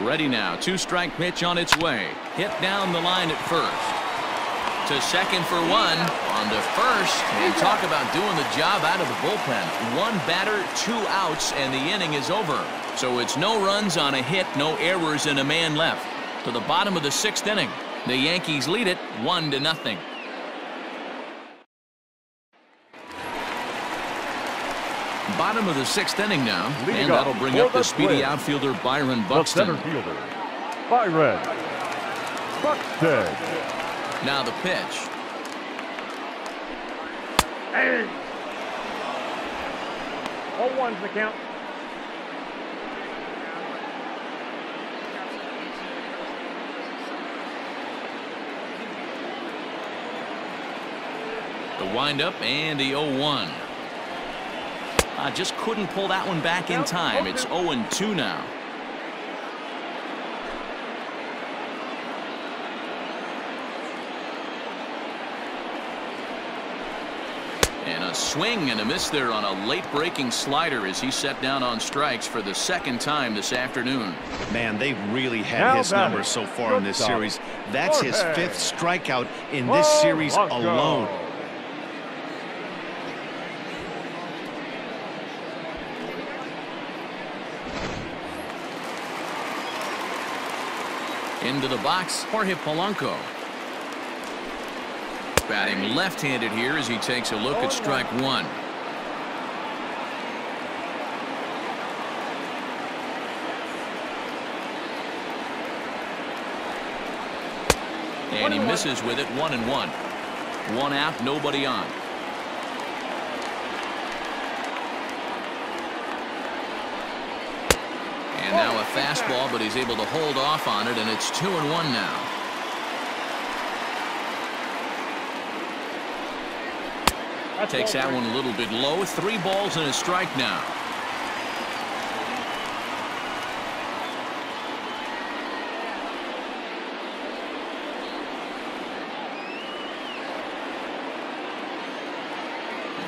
Ready now. Two-strike pitch on its way. Hit down the line at first. To second for one. On to first. And talk about doing the job out of the bullpen. One batter, two outs, and the inning is over. So it's no runs on a hit, no errors, and a man left. To the bottom of the sixth inning. The Yankees lead it 1-0. Bottom of the sixth inning now, and that'll bring up the speedy outfielder Byron Buxton. Byron Buxton. Now the pitch. Hey. 0-1's the count. The windup and the 0-1. Just couldn't pull that one back in time. It's 0-2 now. And a swing and a miss there on a late-breaking slider as he set down on strikes for the second time this afternoon. Man, they've really had his number so far in this series. That's his fifth strikeout in this series alone. Into the box, Jorge Polanco. Batting left-handed here as he takes a look at strike one. And he misses with it, 1-1. One out, nobody on. And now a fastball, but he's able to hold off on it, and it's 2-1 now. That takes that one a little bit low. 3 balls and a strike now.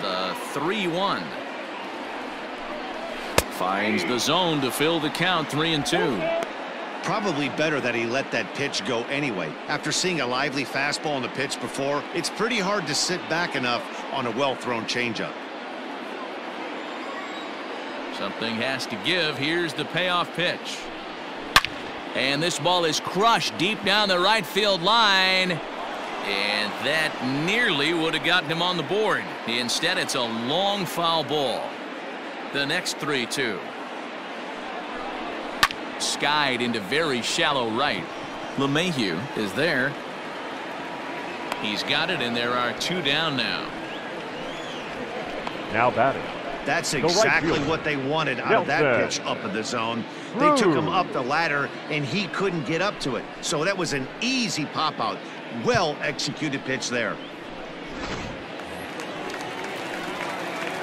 The 3-1. Finds the zone to fill the count, 3-2. Probably better that he let that pitch go anyway. After seeing a lively fastball on the pitch before, it's pretty hard to sit back enough on a well-thrown changeup. Something has to give. Here's the payoff pitch. And this ball is crushed deep down the right field line. And that nearly would have gotten him on the board. Instead, it's a long foul ball. The next 3-2. Skied into very shallow right. LeMahieu is there. He's got it, and there are 2 down now. Now batting. That's exactly what they wanted out of that pitch up in the zone. They took him up the ladder, and he couldn't get up to it. So that was an easy pop-out. Well-executed pitch there.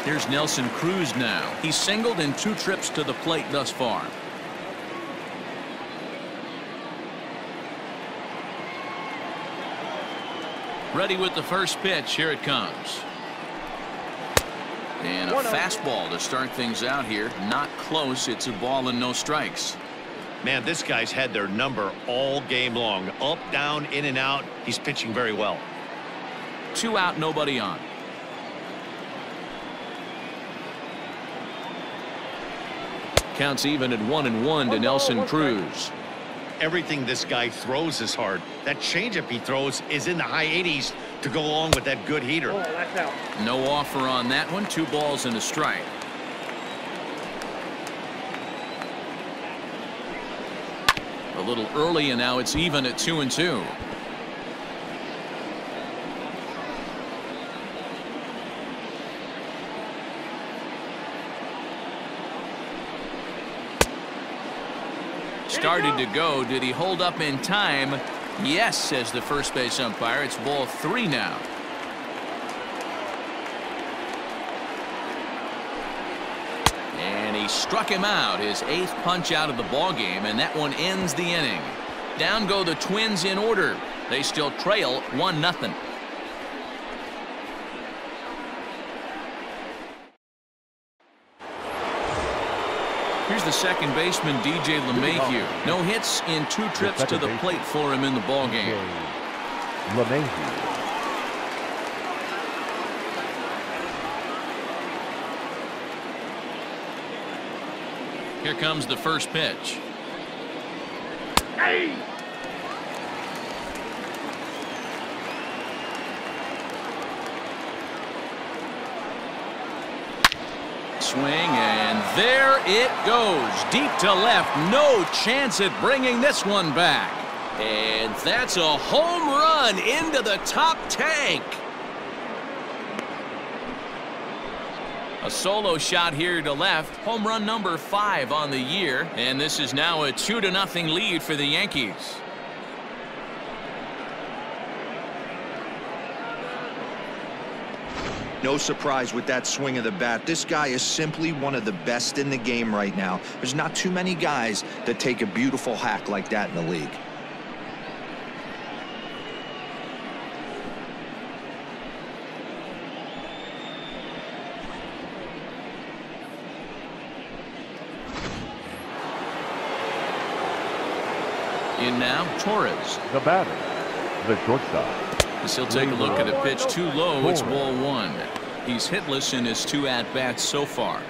Here's Nelson Cruz now. He's singled in 2 trips to the plate thus far. Ready with the first pitch. Here it comes. And a fastball to start things out here. Not close. It's a ball and no strikes. Man, this guy's had their number all game long. Up, down, in and out. He's pitching very well. 2 out, nobody on. Counts even at 1-1 to Nelson Cruz. Everything this guy throws is hard. That changeup he throws is in the high 80s to go along with that good heater. Oh, that's out. No offer on that one. 2 balls and a strike. A little early, and now it's even at 2-2. Started to go. Did he hold up in time? Yes, says the first base umpire. It's ball 3 now. And he struck him out, his 8th punch out of the ball game, and that one ends the inning. Down go the Twins in order. They still trail 1-0. Here's the second baseman, DJ LeMahieu. No hits in 2 trips to the plate for him in the ballgame. LeMahieu. Here comes the first pitch. Hey! Swing, and there it goes, deep to left. No chance at bringing this one back, and that's a home run into the top tank. A solo shot here to left, home run number 5 on the year, and this is now a 2-0 lead for the Yankees. No surprise with that swing of the bat. This guy is simply one of the best in the game right now. There's not too many guys that take a beautiful hack like that in the league. In now, Torres. The batter, the shortstop. He'll take a look at a pitch too low. It's ball 1. He's hitless in his 2 at-bats so far.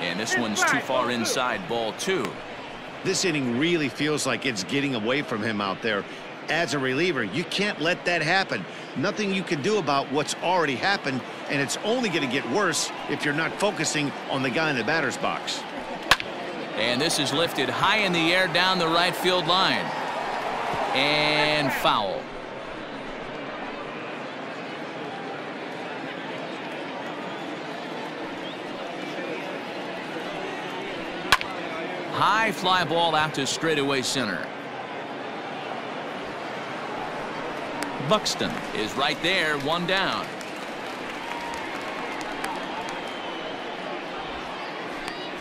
And this one's too far inside, ball 2. This inning really feels like it's getting away from him out there. As a reliever, you can't let that happen. Nothing you can do about what's already happened, and it's only going to get worse if you're not focusing on the guy in the batter's box. And this is lifted high in the air down the right field line. And foul. High fly ball out to straightaway center. Buxton is right there, 1 down.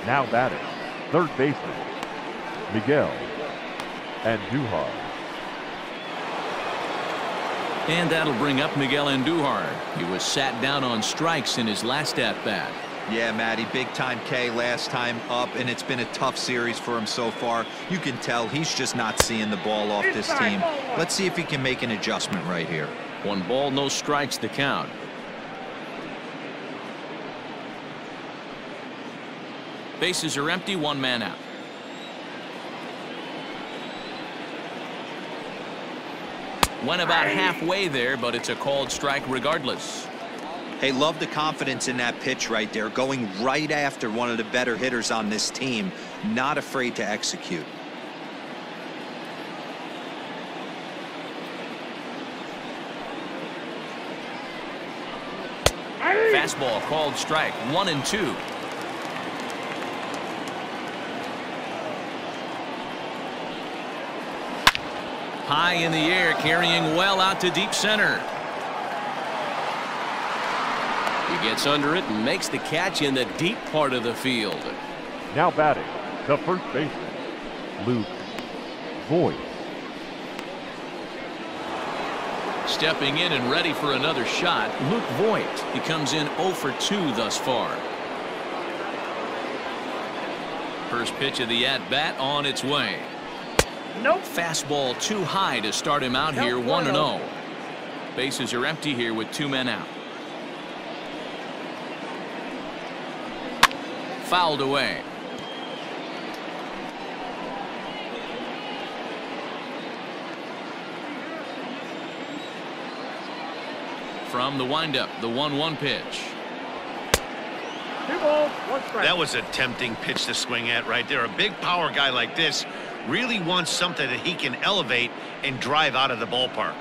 Now batting, third baseman, Miguel Andujar. And that'll bring up Miguel Andujar. He was sat down on strikes in his last at-bat. Yeah, Matty, big-time K last time up, and it's been a tough series for him so far. You can tell he's just not seeing the ball off this team. Let's see if he can make an adjustment right here. 1 ball, no strikes to count. Bases are empty, 1 man out. Went about halfway there, but it's a called strike regardless. Hey, love the confidence in that pitch right there, going right after one of the better hitters on this team, not afraid to execute. Fastball called strike, 1-2. High in the air, carrying well out to deep center. He gets under it and makes the catch in the deep part of the field. Now batting, the first baseman, Luke Voigt. Stepping in and ready for another shot, Luke Voigt. He comes in 0 for 2 thus far. First pitch of the at-bat on its way. Nope. Fastball too high to start him out here. 1-0. Bases are empty here with two men out. Fouled away. From the windup, the 1-1 pitch. Two balls, one strike. That was a tempting pitch to swing at right there. A big power guy like this really wants something that he can elevate and drive out of the ballpark.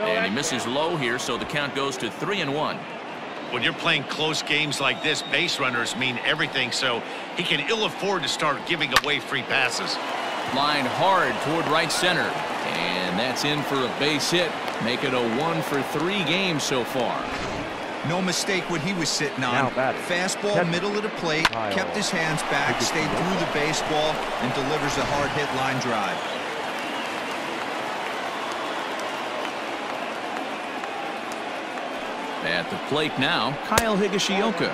And he misses low here, so the count goes to 3-1. When you're playing close games like this, base runners mean everything, so he can ill afford to start giving away free passes. Line hard toward right center, and that's in for a base hit. Make it a 1-for-3 game so far. No mistake what he was sitting on. Fastball middle of the plate, kept his hands back, stayed through the baseball, and delivers a hard hit line drive. At the plate now, Kyle Higashioka,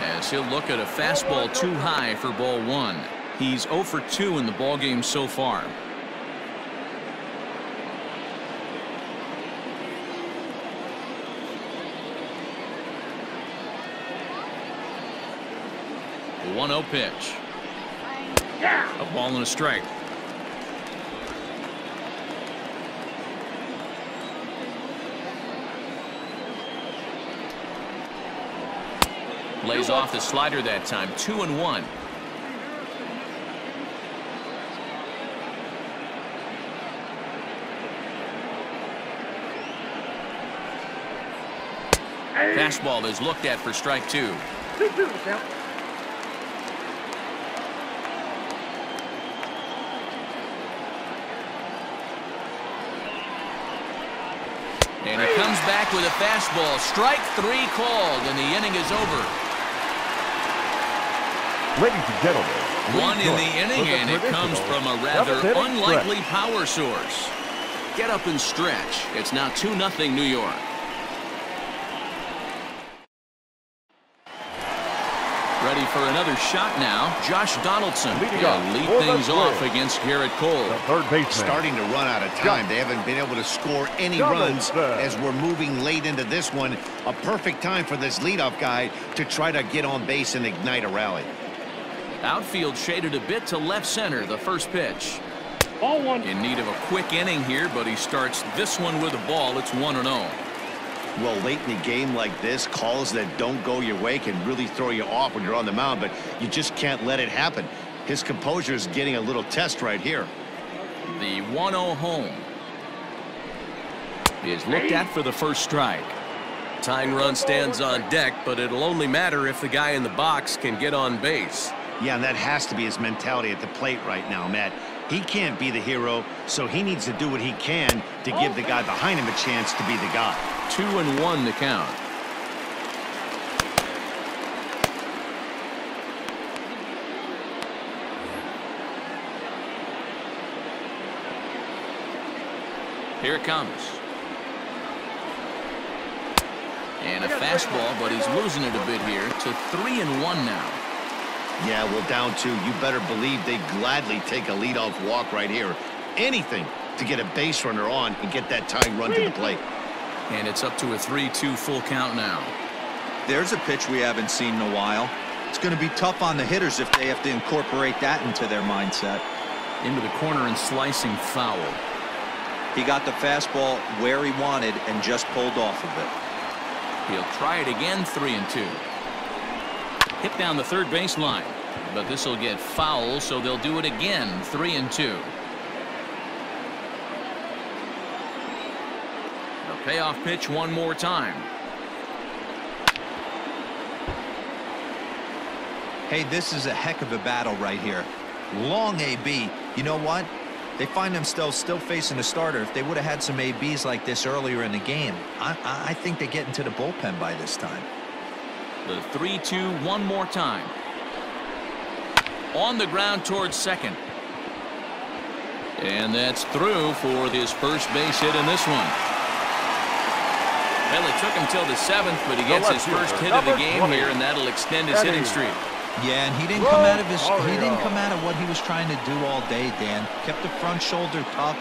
as he'll look at a fastball too high for ball one. He's 0 for 2 in the ballgame so far. The 1-0 pitch. A ball and a strike. Lays off the slider that time. 2-1. Hey. Fastball is looked at for strike two. 2-2 count. And he comes back with a fastball. Strike three called, and the inning is over. Ladies and gentlemen, one in the inning, and it comes from a rather unlikely power source. Get up and stretch. It's now 2-0 New York. Ready for another shot now. Josh Donaldson lead things off against Gerrit Cole. The third baseman. Starting to run out of time. They haven't been able to score any runs as we're moving late into this one. A perfect time for this leadoff guy to try to get on base and ignite a rally. Outfield shaded a bit to left center. The first pitch. Ball one. In need of a quick inning here, but he starts this one with a ball. It's 1-0. Well, late in a game like this, calls that don't go your way can really throw you off when you're on the mound, but you just can't let it happen. His composure is getting a little test right here. The 1-0 home is looked at for the first strike. Tying run stands on deck, but it'll only matter if the guy in the box can get on base. Yeah, and that has to be his mentality at the plate right now, Matt. He can't be the hero, so he needs to do what he can to give the guy behind him a chance to be the guy. 2-1 the count. Here it comes. And a fastball, but he's losing it a bit here to 3-1 now. Yeah, well, down two. You better believe they gladly take a leadoff walk right here. Anything to get a base runner on and get that tying run to the plate. And it's up to a 3-2 full count now. There's a pitch we haven't seen in a while. It's going to be tough on the hitters if they have to incorporate that into their mindset. Into the corner and slicing foul. He got the fastball where he wanted and just pulled off of it. He'll try it again. 3-2. Hit down the third baseline, but this will get foul, so they'll do it again. 3-2. The payoff pitch one more time. Hey, this is a heck of a battle right here. Long AB. You know what? They find themselves still facing a starter. If they would have had some ABs like this earlier in the game, I think they get into the bullpen by this time. The 3-2 one more time. On the ground towards second. And that's through for his first base hit in this one. Well, it took him till the 7th, but he gets his first hit of the game here, and that'll extend his hitting streak. Yeah, and he didn't come out of his what he was trying to do all day, Dan. Kept the front shoulder tough,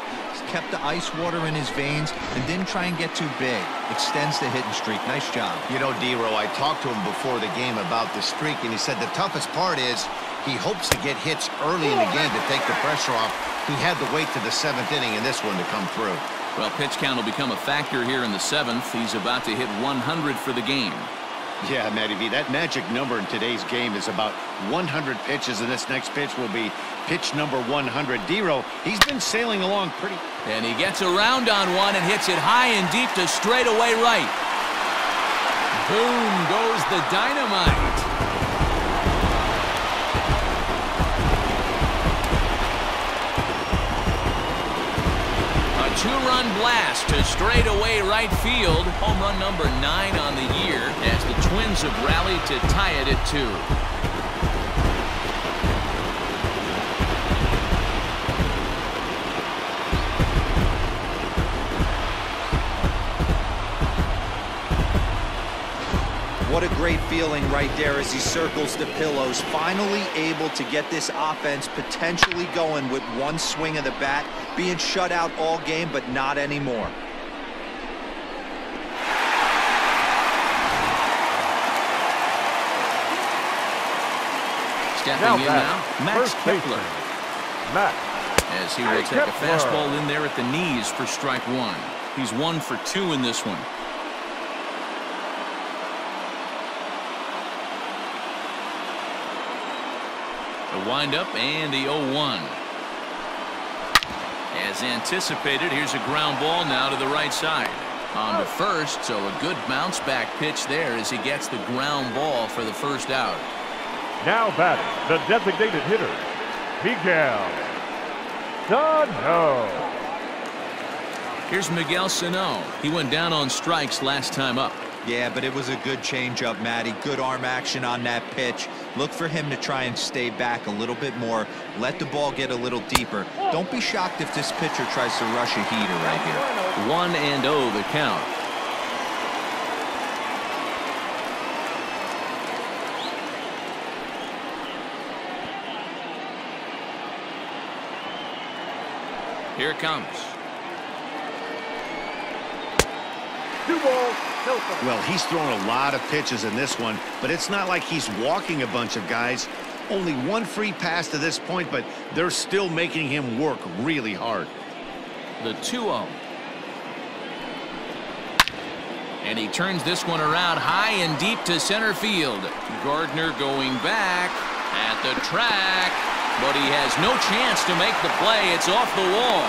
kept the ice water in his veins, and didn't try and get too big. Extends the hitting streak. Nice job. You know, D-Row, I talked to him before the game about the streak, and he said the toughest part is he hopes to get hits early in the game to take the pressure off. He had to wait to the 7th inning in this one to come through. Well, pitch count will become a factor here in the 7th. He's about to hit 100 for the game. Yeah, Matty B, that magic number in today's game is about 100 pitches, and this next pitch will be pitch number 100. D-Row, he's been sailing along pretty. And he gets around on one and hits it high and deep to straightaway right. Boom goes the dynamite. Two-run blast to straightaway right field. Home run number 9 on the year as the Twins have rallied to tie it at 2. What a great feeling right there as he circles the pillows, finally able to get this offense potentially going with one swing of the bat. Being shut out all game, but not anymore. Stepping in now, Max Kepler. As he will take a fastball in there at the knees for strike one. He's 1 for 2 in this one. The windup and the 0-1. As anticipated, here's a ground ball now to the right side. On to first, so a good bounce back pitch there as he gets the ground ball for the first out. Now batting, the designated hitter, Miguel Sano. Here's Miguel Sano. He went down on strikes last time up. Yeah, but it was a good changeup, Matty. Good arm action on that pitch. Look for him to try and stay back a little bit more. Let the ball get a little deeper. Don't be shocked if this pitcher tries to rush a heater right here. 1-0 the count. Here it comes. 2 balls. Well, he's thrown a lot of pitches in this one, but it's not like he's walking a bunch of guys. Only 1 free pass to this point, but they're still making him work really hard. The 2-0. And he turns this one around high and deep to center field. Gardner going back at the track, but he has no chance to make the play. It's off the wall.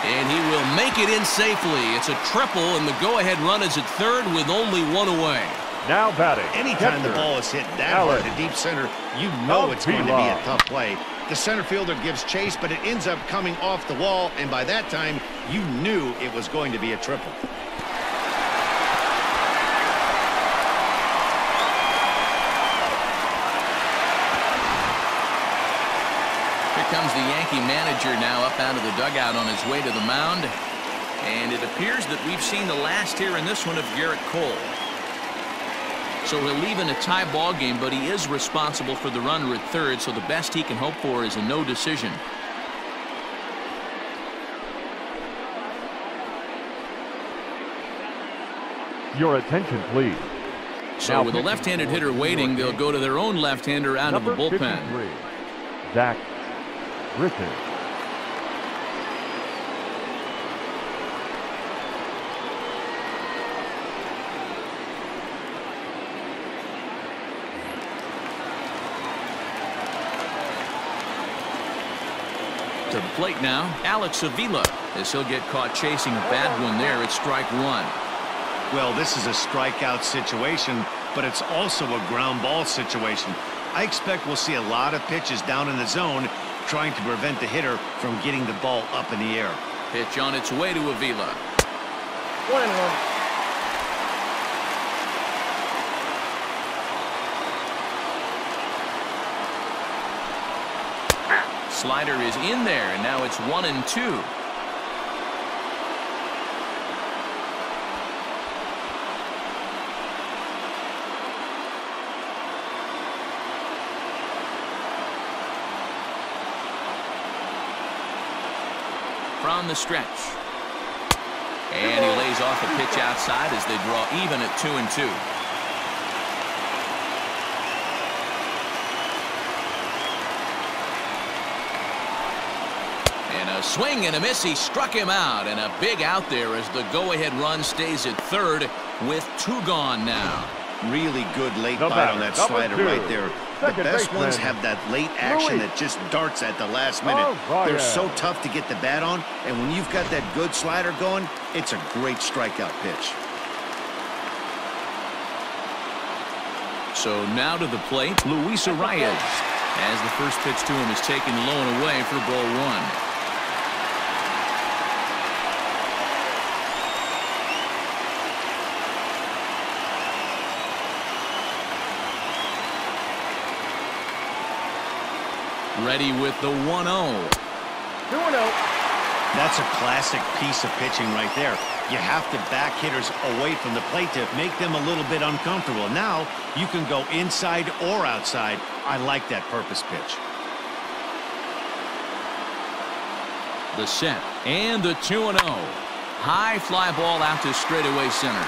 And he will make it in safely. It's a triple, and the go-ahead run is at 3rd with only 1 away. Now batting. Anytime the ball is hit that hard to deep center, you know it's going to be a tough play. The center fielder gives chase, but it ends up coming off the wall, and by that time, you knew it was going to be a triple. Comes the Yankee manager now up out of the dugout on his way to the mound, and it appears that we've seen the last here in this one of Gerrit Cole. So he'll leave in a tie ball game, but he is responsible for the runner at 3rd, so the best he can hope for is a no decision. Your attention, please. So with the left-handed hitter waiting, they'll go to their own left-hander out of the bullpen. Zach Britton. To the plate now, Alex Avila, as he'll get caught chasing a bad one there at strike 1. Well, this is a strikeout situation, but it's also a ground ball situation. I expect we'll see a lot of pitches down in the zone, trying to prevent the hitter from getting the ball up in the air. Pitch on its way to Avila. 1-1. Slider is in there, and now it's 1-2. on the stretch. And he lays off a pitch outside as they draw even at 2-2. And a swing and a miss. He struck him out, and a big out there as the go-ahead run stays at third with two gone now. Really good late bite on that slider right there. The best ones have that late action that just darts at the last minute. They're so tough to get the bat on, and when you've got that good slider going, it's a great strikeout pitch. So now to the plate, Luis Urias, as the first pitch to him is taken low and away for ball one. Ready with the 1-0. 2-0. That's a classic piece of pitching right there. You have to back hitters away from the plate to make them a little bit uncomfortable. Now you can go inside or outside. I like that purpose pitch. The set and the 2-0. High fly ball out to straightaway center.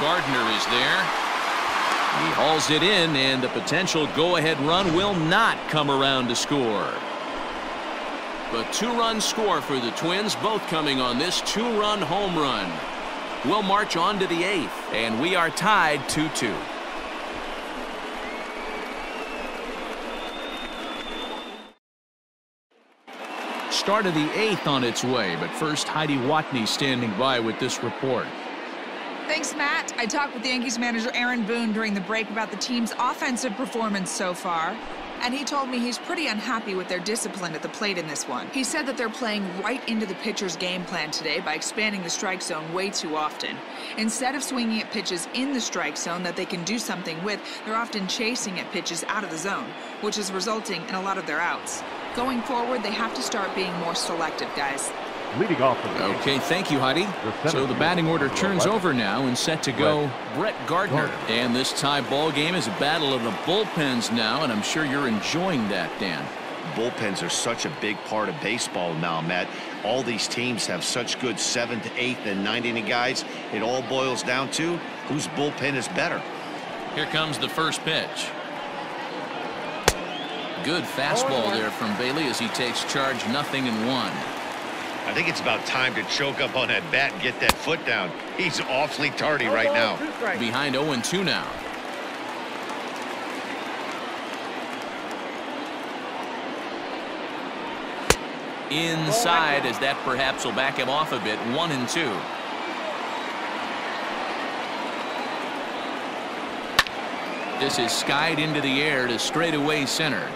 Gardner is there. He hauls it in, and the potential go-ahead run will not come around to score. But two-run score for the Twins, both coming on this two-run home run. We'll march on to the eighth, and we are tied 2-2. Start of the eighth on its way, but first Heidi Watney standing by with this report. Thanks, Matt. I talked with the Yankees manager Aaron Boone during the break about the team's offensive performance so far, and he told me he's pretty unhappy with their discipline at the plate in this one. He said that they're playing right into the pitcher's game plan today by expanding the strike zone way too often. Instead of swinging at pitches in the strike zone that they can do something with, they're often chasing at pitches out of the zone, which is resulting in a lot of their outs. Going forward, they have to start being more selective, guys. Leading off. Okay, thank you, Heidi. So the batting order turns over now and set to go Brett Gardner. And this tie ball game is a battle of the bullpens now, and I'm sure you're enjoying that, Dan. Bullpens are such a big part of baseball now, Matt. All these teams have such good 7th, 8th, and 9th inning guys. It all boils down to whose bullpen is better. Here comes the first pitch. Good fastball there from Bailey as he takes charge, 0-1. I think it's about time to choke up on that bat and get that foot down. He's awfully tardy right now. Behind 0-2 now. Inside, as that perhaps will back him off a bit. 1-2. This is skied into the air to straightaway center.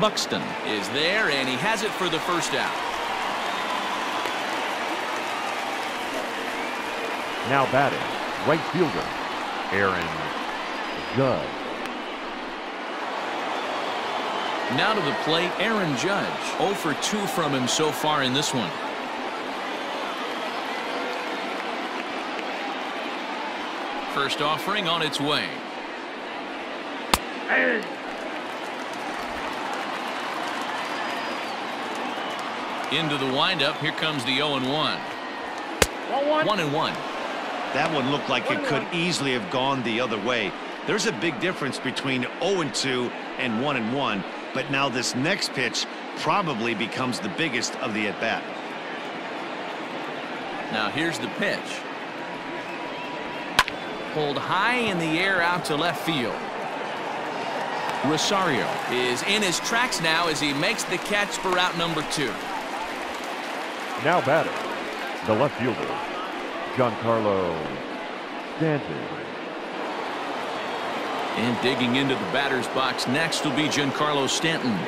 Buxton is there, and he has it for the first out. Now batting, right fielder, Aaron Judge. Now to the plate, Aaron Judge. 0 for 2 from him so far in this one. First offering on its way. Hey. Into the windup, here comes the 0-1. 1-1. That one looked like it could easily have gone the other way. There's a big difference between 0-2 and 1-1, but now this next pitch probably becomes the biggest of the at-bat. Now here's the pitch. Pulled high in the air out to left field. Rosario is in his tracks now as he makes the catch for out number 2. Now batting, the left fielder, Giancarlo Stanton. And digging into the batter's box next will be Giancarlo Stanton.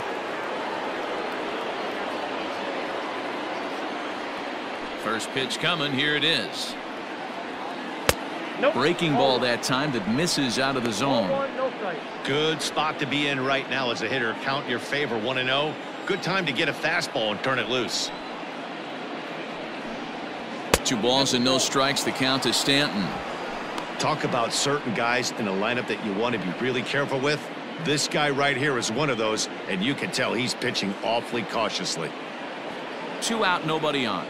First pitch coming. Here it is. Breaking ball that time that misses out of the zone. Good spot to be in right now as a hitter. Count your favor, 1-0. Good time to get a fastball and turn it loose. 2 balls and no strikes. The count to Stanton. Talk about certain guys in a lineup that you want to be really careful with. This guy right here is one of those, and you can tell he's pitching awfully cautiously. Two out, nobody on.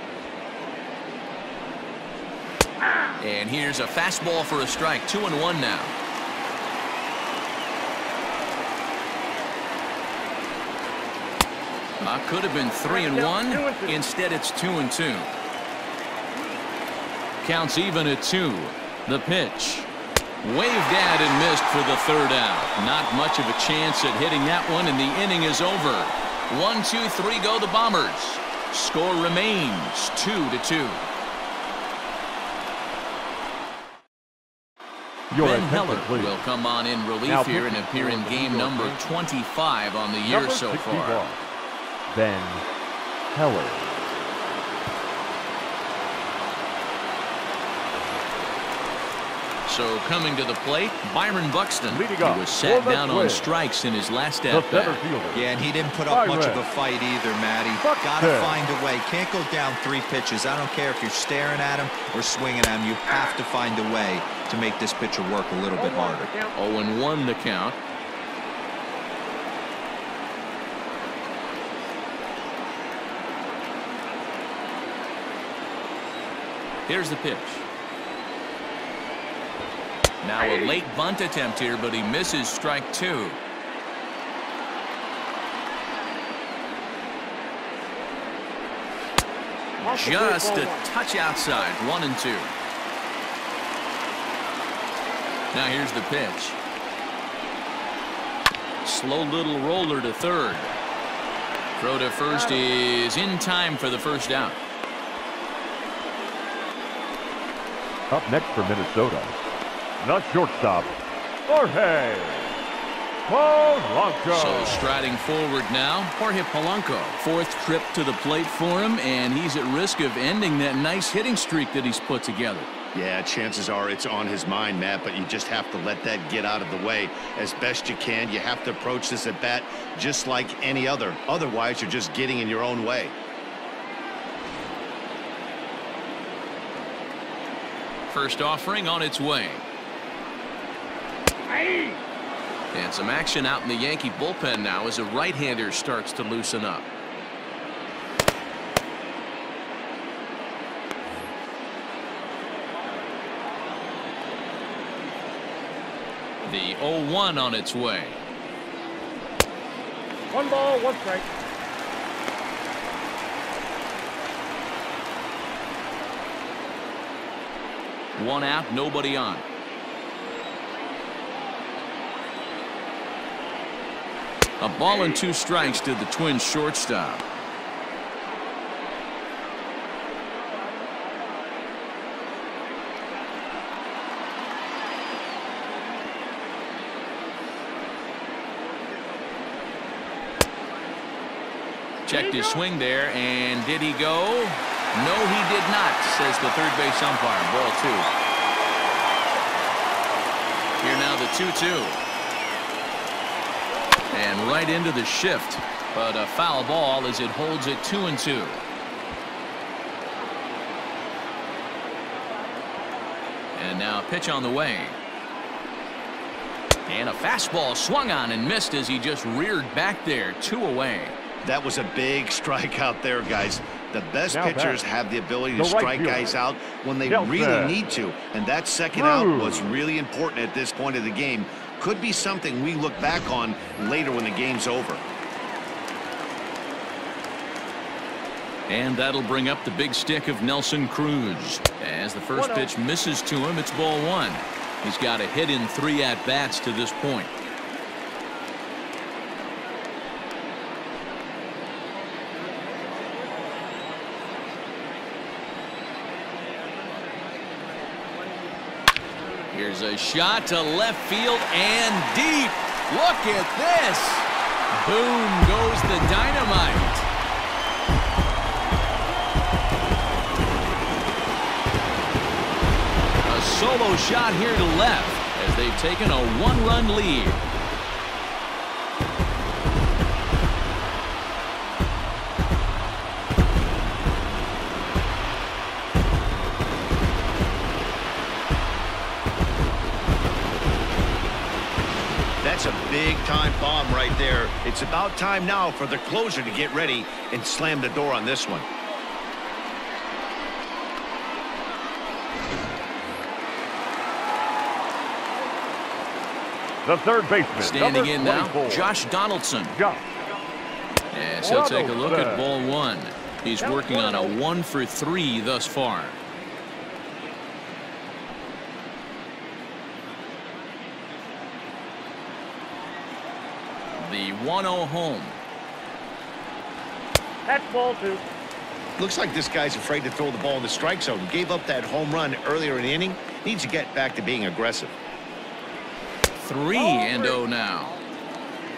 And here's a fastball for a strike. 2-1 now. Could have been 3-1. Instead, it's 2-2. Counts even at 2. The pitch. Waved at and missed for the third out. Not much of a chance at hitting that one, and the inning is over. 1, 2, 3 go the Bombers. Score remains 2-2. Ben Heller will come on in relief now, here and appear in game number 25 on the year so far. Ben Heller. So coming to the plate, Byron Buxton. He was sat down on strikes in his last at-bat. Yeah, and he didn't put up much of a fight either, Matty. Got to find a way. Can't go down 3 pitches. I don't care if you're staring at him or swinging at him. You have to find a way to make this pitcher work a little bit harder. 0-1 the count. Here's the pitch. Now a late bunt attempt here, but he misses strike 2. Just a touch outside. 1-2. Now here's the pitch. Slow little roller to third. Throw to first is in time for the first out. Up next for Minnesota, the shortstop, Jorge Polanco. So striding forward now, Jorge Polanco. 4th trip to the plate for him, and he's at risk of ending that nice hitting streak that he's put together. Yeah, chances are it's on his mind, Matt, but you just have to let that get out of the way as best you can. You have to approach this at bat just like any other. Otherwise, you're just getting in your own way. First offering on its way. And some action out in the Yankee bullpen now as a right-hander starts to loosen up. The 0-1 on its way. 1 ball, 1 strike. One out, nobody on. A ball and 2 strikes to the Twins shortstop. Checked his swing there, and did he go? No, he did not, says the third base umpire. Ball 2. Here now the 2-2. And right into the shift, but a foul ball as it holds at 2-2. And now a pitch on the way. And a fastball swung on and missed as he just reared back there. 2 away. That was a big strikeout there, guys. The best pitchers have the ability to strike guys out when they really need to. And that second out was really important at this point of the game. Could be something we look back on later when the game's over. And that'll bring up the big stick of Nelson Cruz. As the first pitch misses to him, it's ball 1. He's got a hit in 3 at-bats to this point. Here's a shot to left field and deep. Look at this. Boom goes the dynamite. A solo shot here to left as they've taken a 1-run lead. Big-time bomb right there. It's about time now for the closer to get ready and slam the door on this one. the third baseman. Standing in now, Josh Donaldson. Yes, he'll take a look at ball one. He's working on a 1-for-3 thus far. The 1-0 home. That's ball two. Looks like this guy's afraid to throw the ball in the strike zone. Gave up that home run earlier in the inning. Needs to get back to being aggressive. 3-0 now.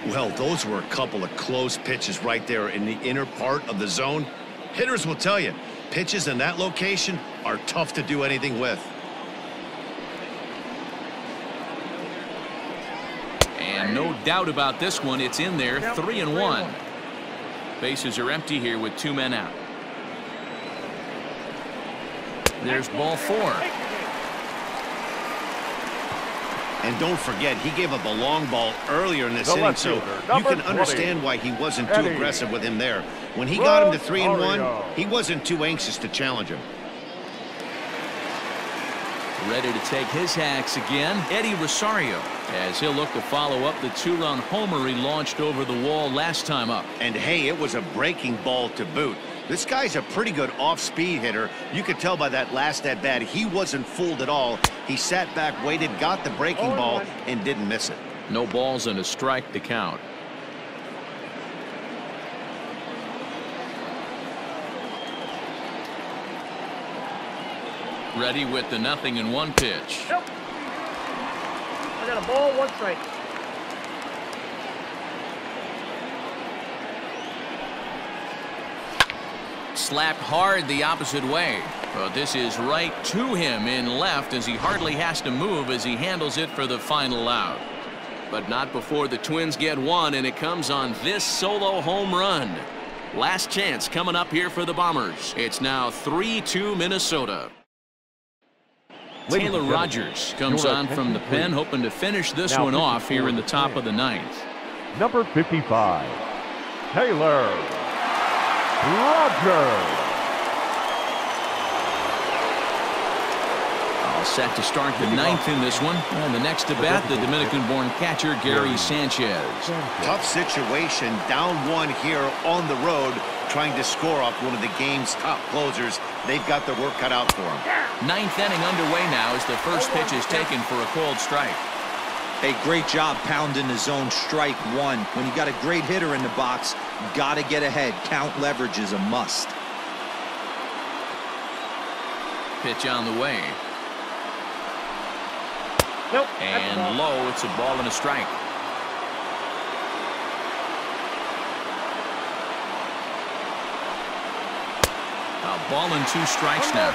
Well, those were a couple of close pitches right there in the inner part of the zone. Hitters will tell you, pitches in that location are tough to do anything with. And no doubt about this one, it's in there. 3-1. Bases are empty here with two men out. There's ball four. And don't forget, he gave up a long ball earlier in this inning, so you can understand why he wasn't too aggressive with him there. When he got him to 3-1, he wasn't too anxious to challenge him. Ready to take his hacks again, Eddie Rosario, as he'll look to follow up the two-run homer he launched over the wall last time up. And hey, it was a breaking ball to boot. This guy's a pretty good off-speed hitter. You could tell by that last at-bat, he wasn't fooled at all. He sat back, waited, got the breaking ball, and didn't miss it. No balls and a strike to count. Ready with the 0-1 pitch. Nope. I got a ball, one strike. Slapped hard the opposite way, but this is right to him in left as he hardly has to move as he handles it for the final out. But not before the Twins get one, and it comes on this solo home run. Last chance coming up here for the Bombers. It's now 3-2 Minnesota. Taylor Rogers comes on from the pen, hoping to finish this one off here in the top of the ninth. Number 55, Taylor Rogers. All set to start the ninth in this one. And the next to bat, the Dominican-born catcher, Gary Sanchez. Tough situation, down one here on the road, trying to score off one of the game's top closers. They've got their work cut out for them. Ninth inning underway now as the first pitch is taken for a called strike. Hey, great job pounding the zone, strike one. When you got a great hitter in the box, got to get ahead. Count leverage is a must. Pitch on the way. And low, it's a ball and a strike. A ball and two strikes now.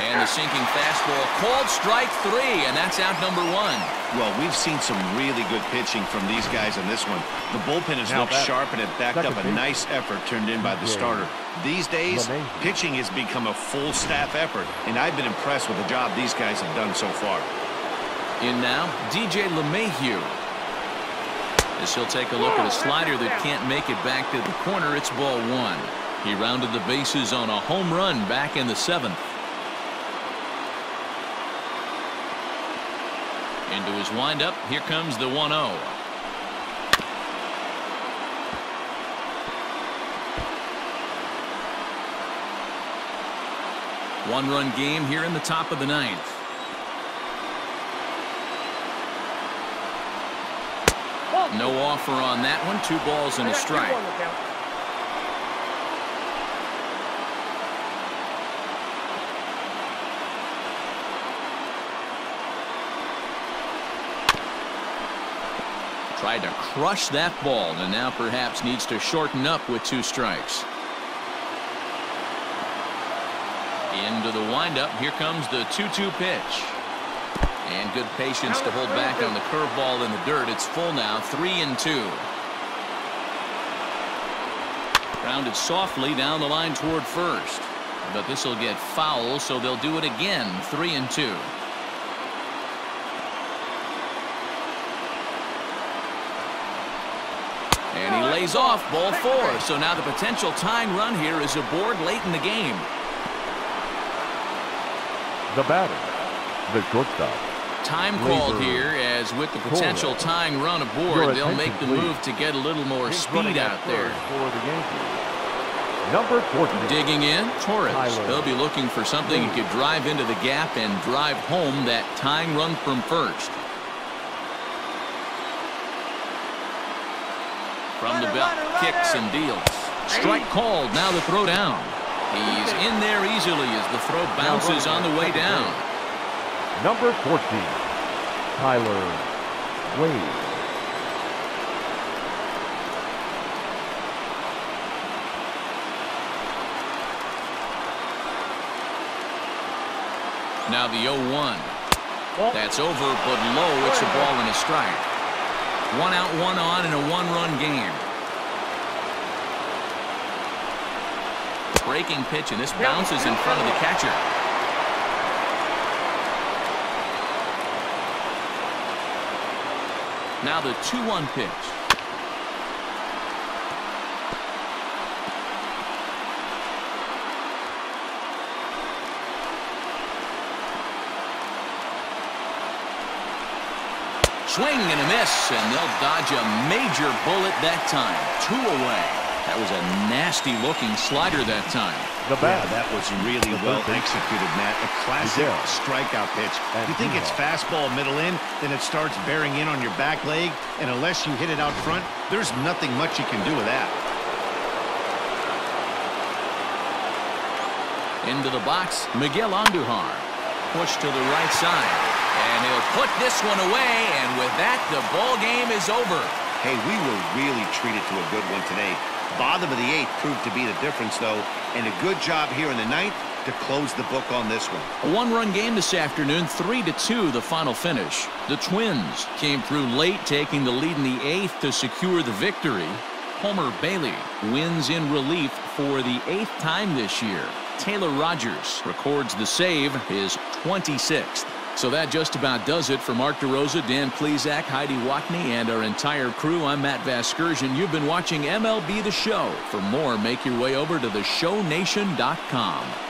And the sinking fastball, called strike three, and that's out number one. Well, we've seen some really good pitching from these guys in this one. The bullpen has looked sharp and it backed up a nice effort turned in by the starter. These days, pitching has become a full staff effort, and I've been impressed with the job these guys have done so far. In now, DJ LeMahieu. As he'll take a look at a slider that can't make it back to the corner, it's ball one. He rounded the bases on a home run back in the seventh. Into his windup, here comes the 1-0. One-run game here in the top of the ninth. No offer on that one. 2 balls and a strike. Tried to crush that ball, and now perhaps needs to shorten up with 2 strikes. Into the windup, here comes the 2-2 pitch. And good patience to hold back on the curveball in the dirt. It's full now, 3-2. Rounded softly down the line toward first. But this will get foul, so they'll do it again, 3-2. And he lays off, ball four. So now the potential tying run here is aboard late in the game. the batter, the shortstop. Time called here, as with the potential tying run aboard, they'll make the move to get a little more speed out there. Number 14. Digging in, Torres. They'll be looking for something that could drive into the gap and drive home that tying run from first. From the belt, kicks and deals. Strike called, now the throw down. He's in there easily as the throw bounces on the way down. Number 14, Tyler Wade. Now the 0-1. That's over, but low. It's a ball and a strike. One out, one on in a one-run game. Breaking pitch, and this bounces in front of the catcher. Now the 2-1 pitch. Swing and a miss, and they'll dodge a major bullet that time. Two away. That was a nasty looking slider that time. The bat. Yeah, that was really well executed, Matt. A classic strikeout pitch. You think it's fastball middle in, then it starts bearing in on your back leg, and unless you hit it out front, there's nothing much you can do with that. Into the box, Miguel Andujar. Pushed to the right side, and he'll put this one away, and with that, the ball game is over. Hey, we were really treated to a good one today. Bottom of the eighth proved to be the difference, though, and a good job here in the ninth to close the book on this one. A one-run game this afternoon, 3-2 the final finish. The Twins came through late, taking the lead in the eighth to secure the victory. Homer Bailey wins in relief for the 8th time this year. Taylor Rogers records the save, his 26th. So that just about does it for Mark DeRosa, Dan Plesac, Heidi Watney, and our entire crew. I'm Matt Vasgersian. You've been watching MLB The Show. For more, make your way over to theshownation.com.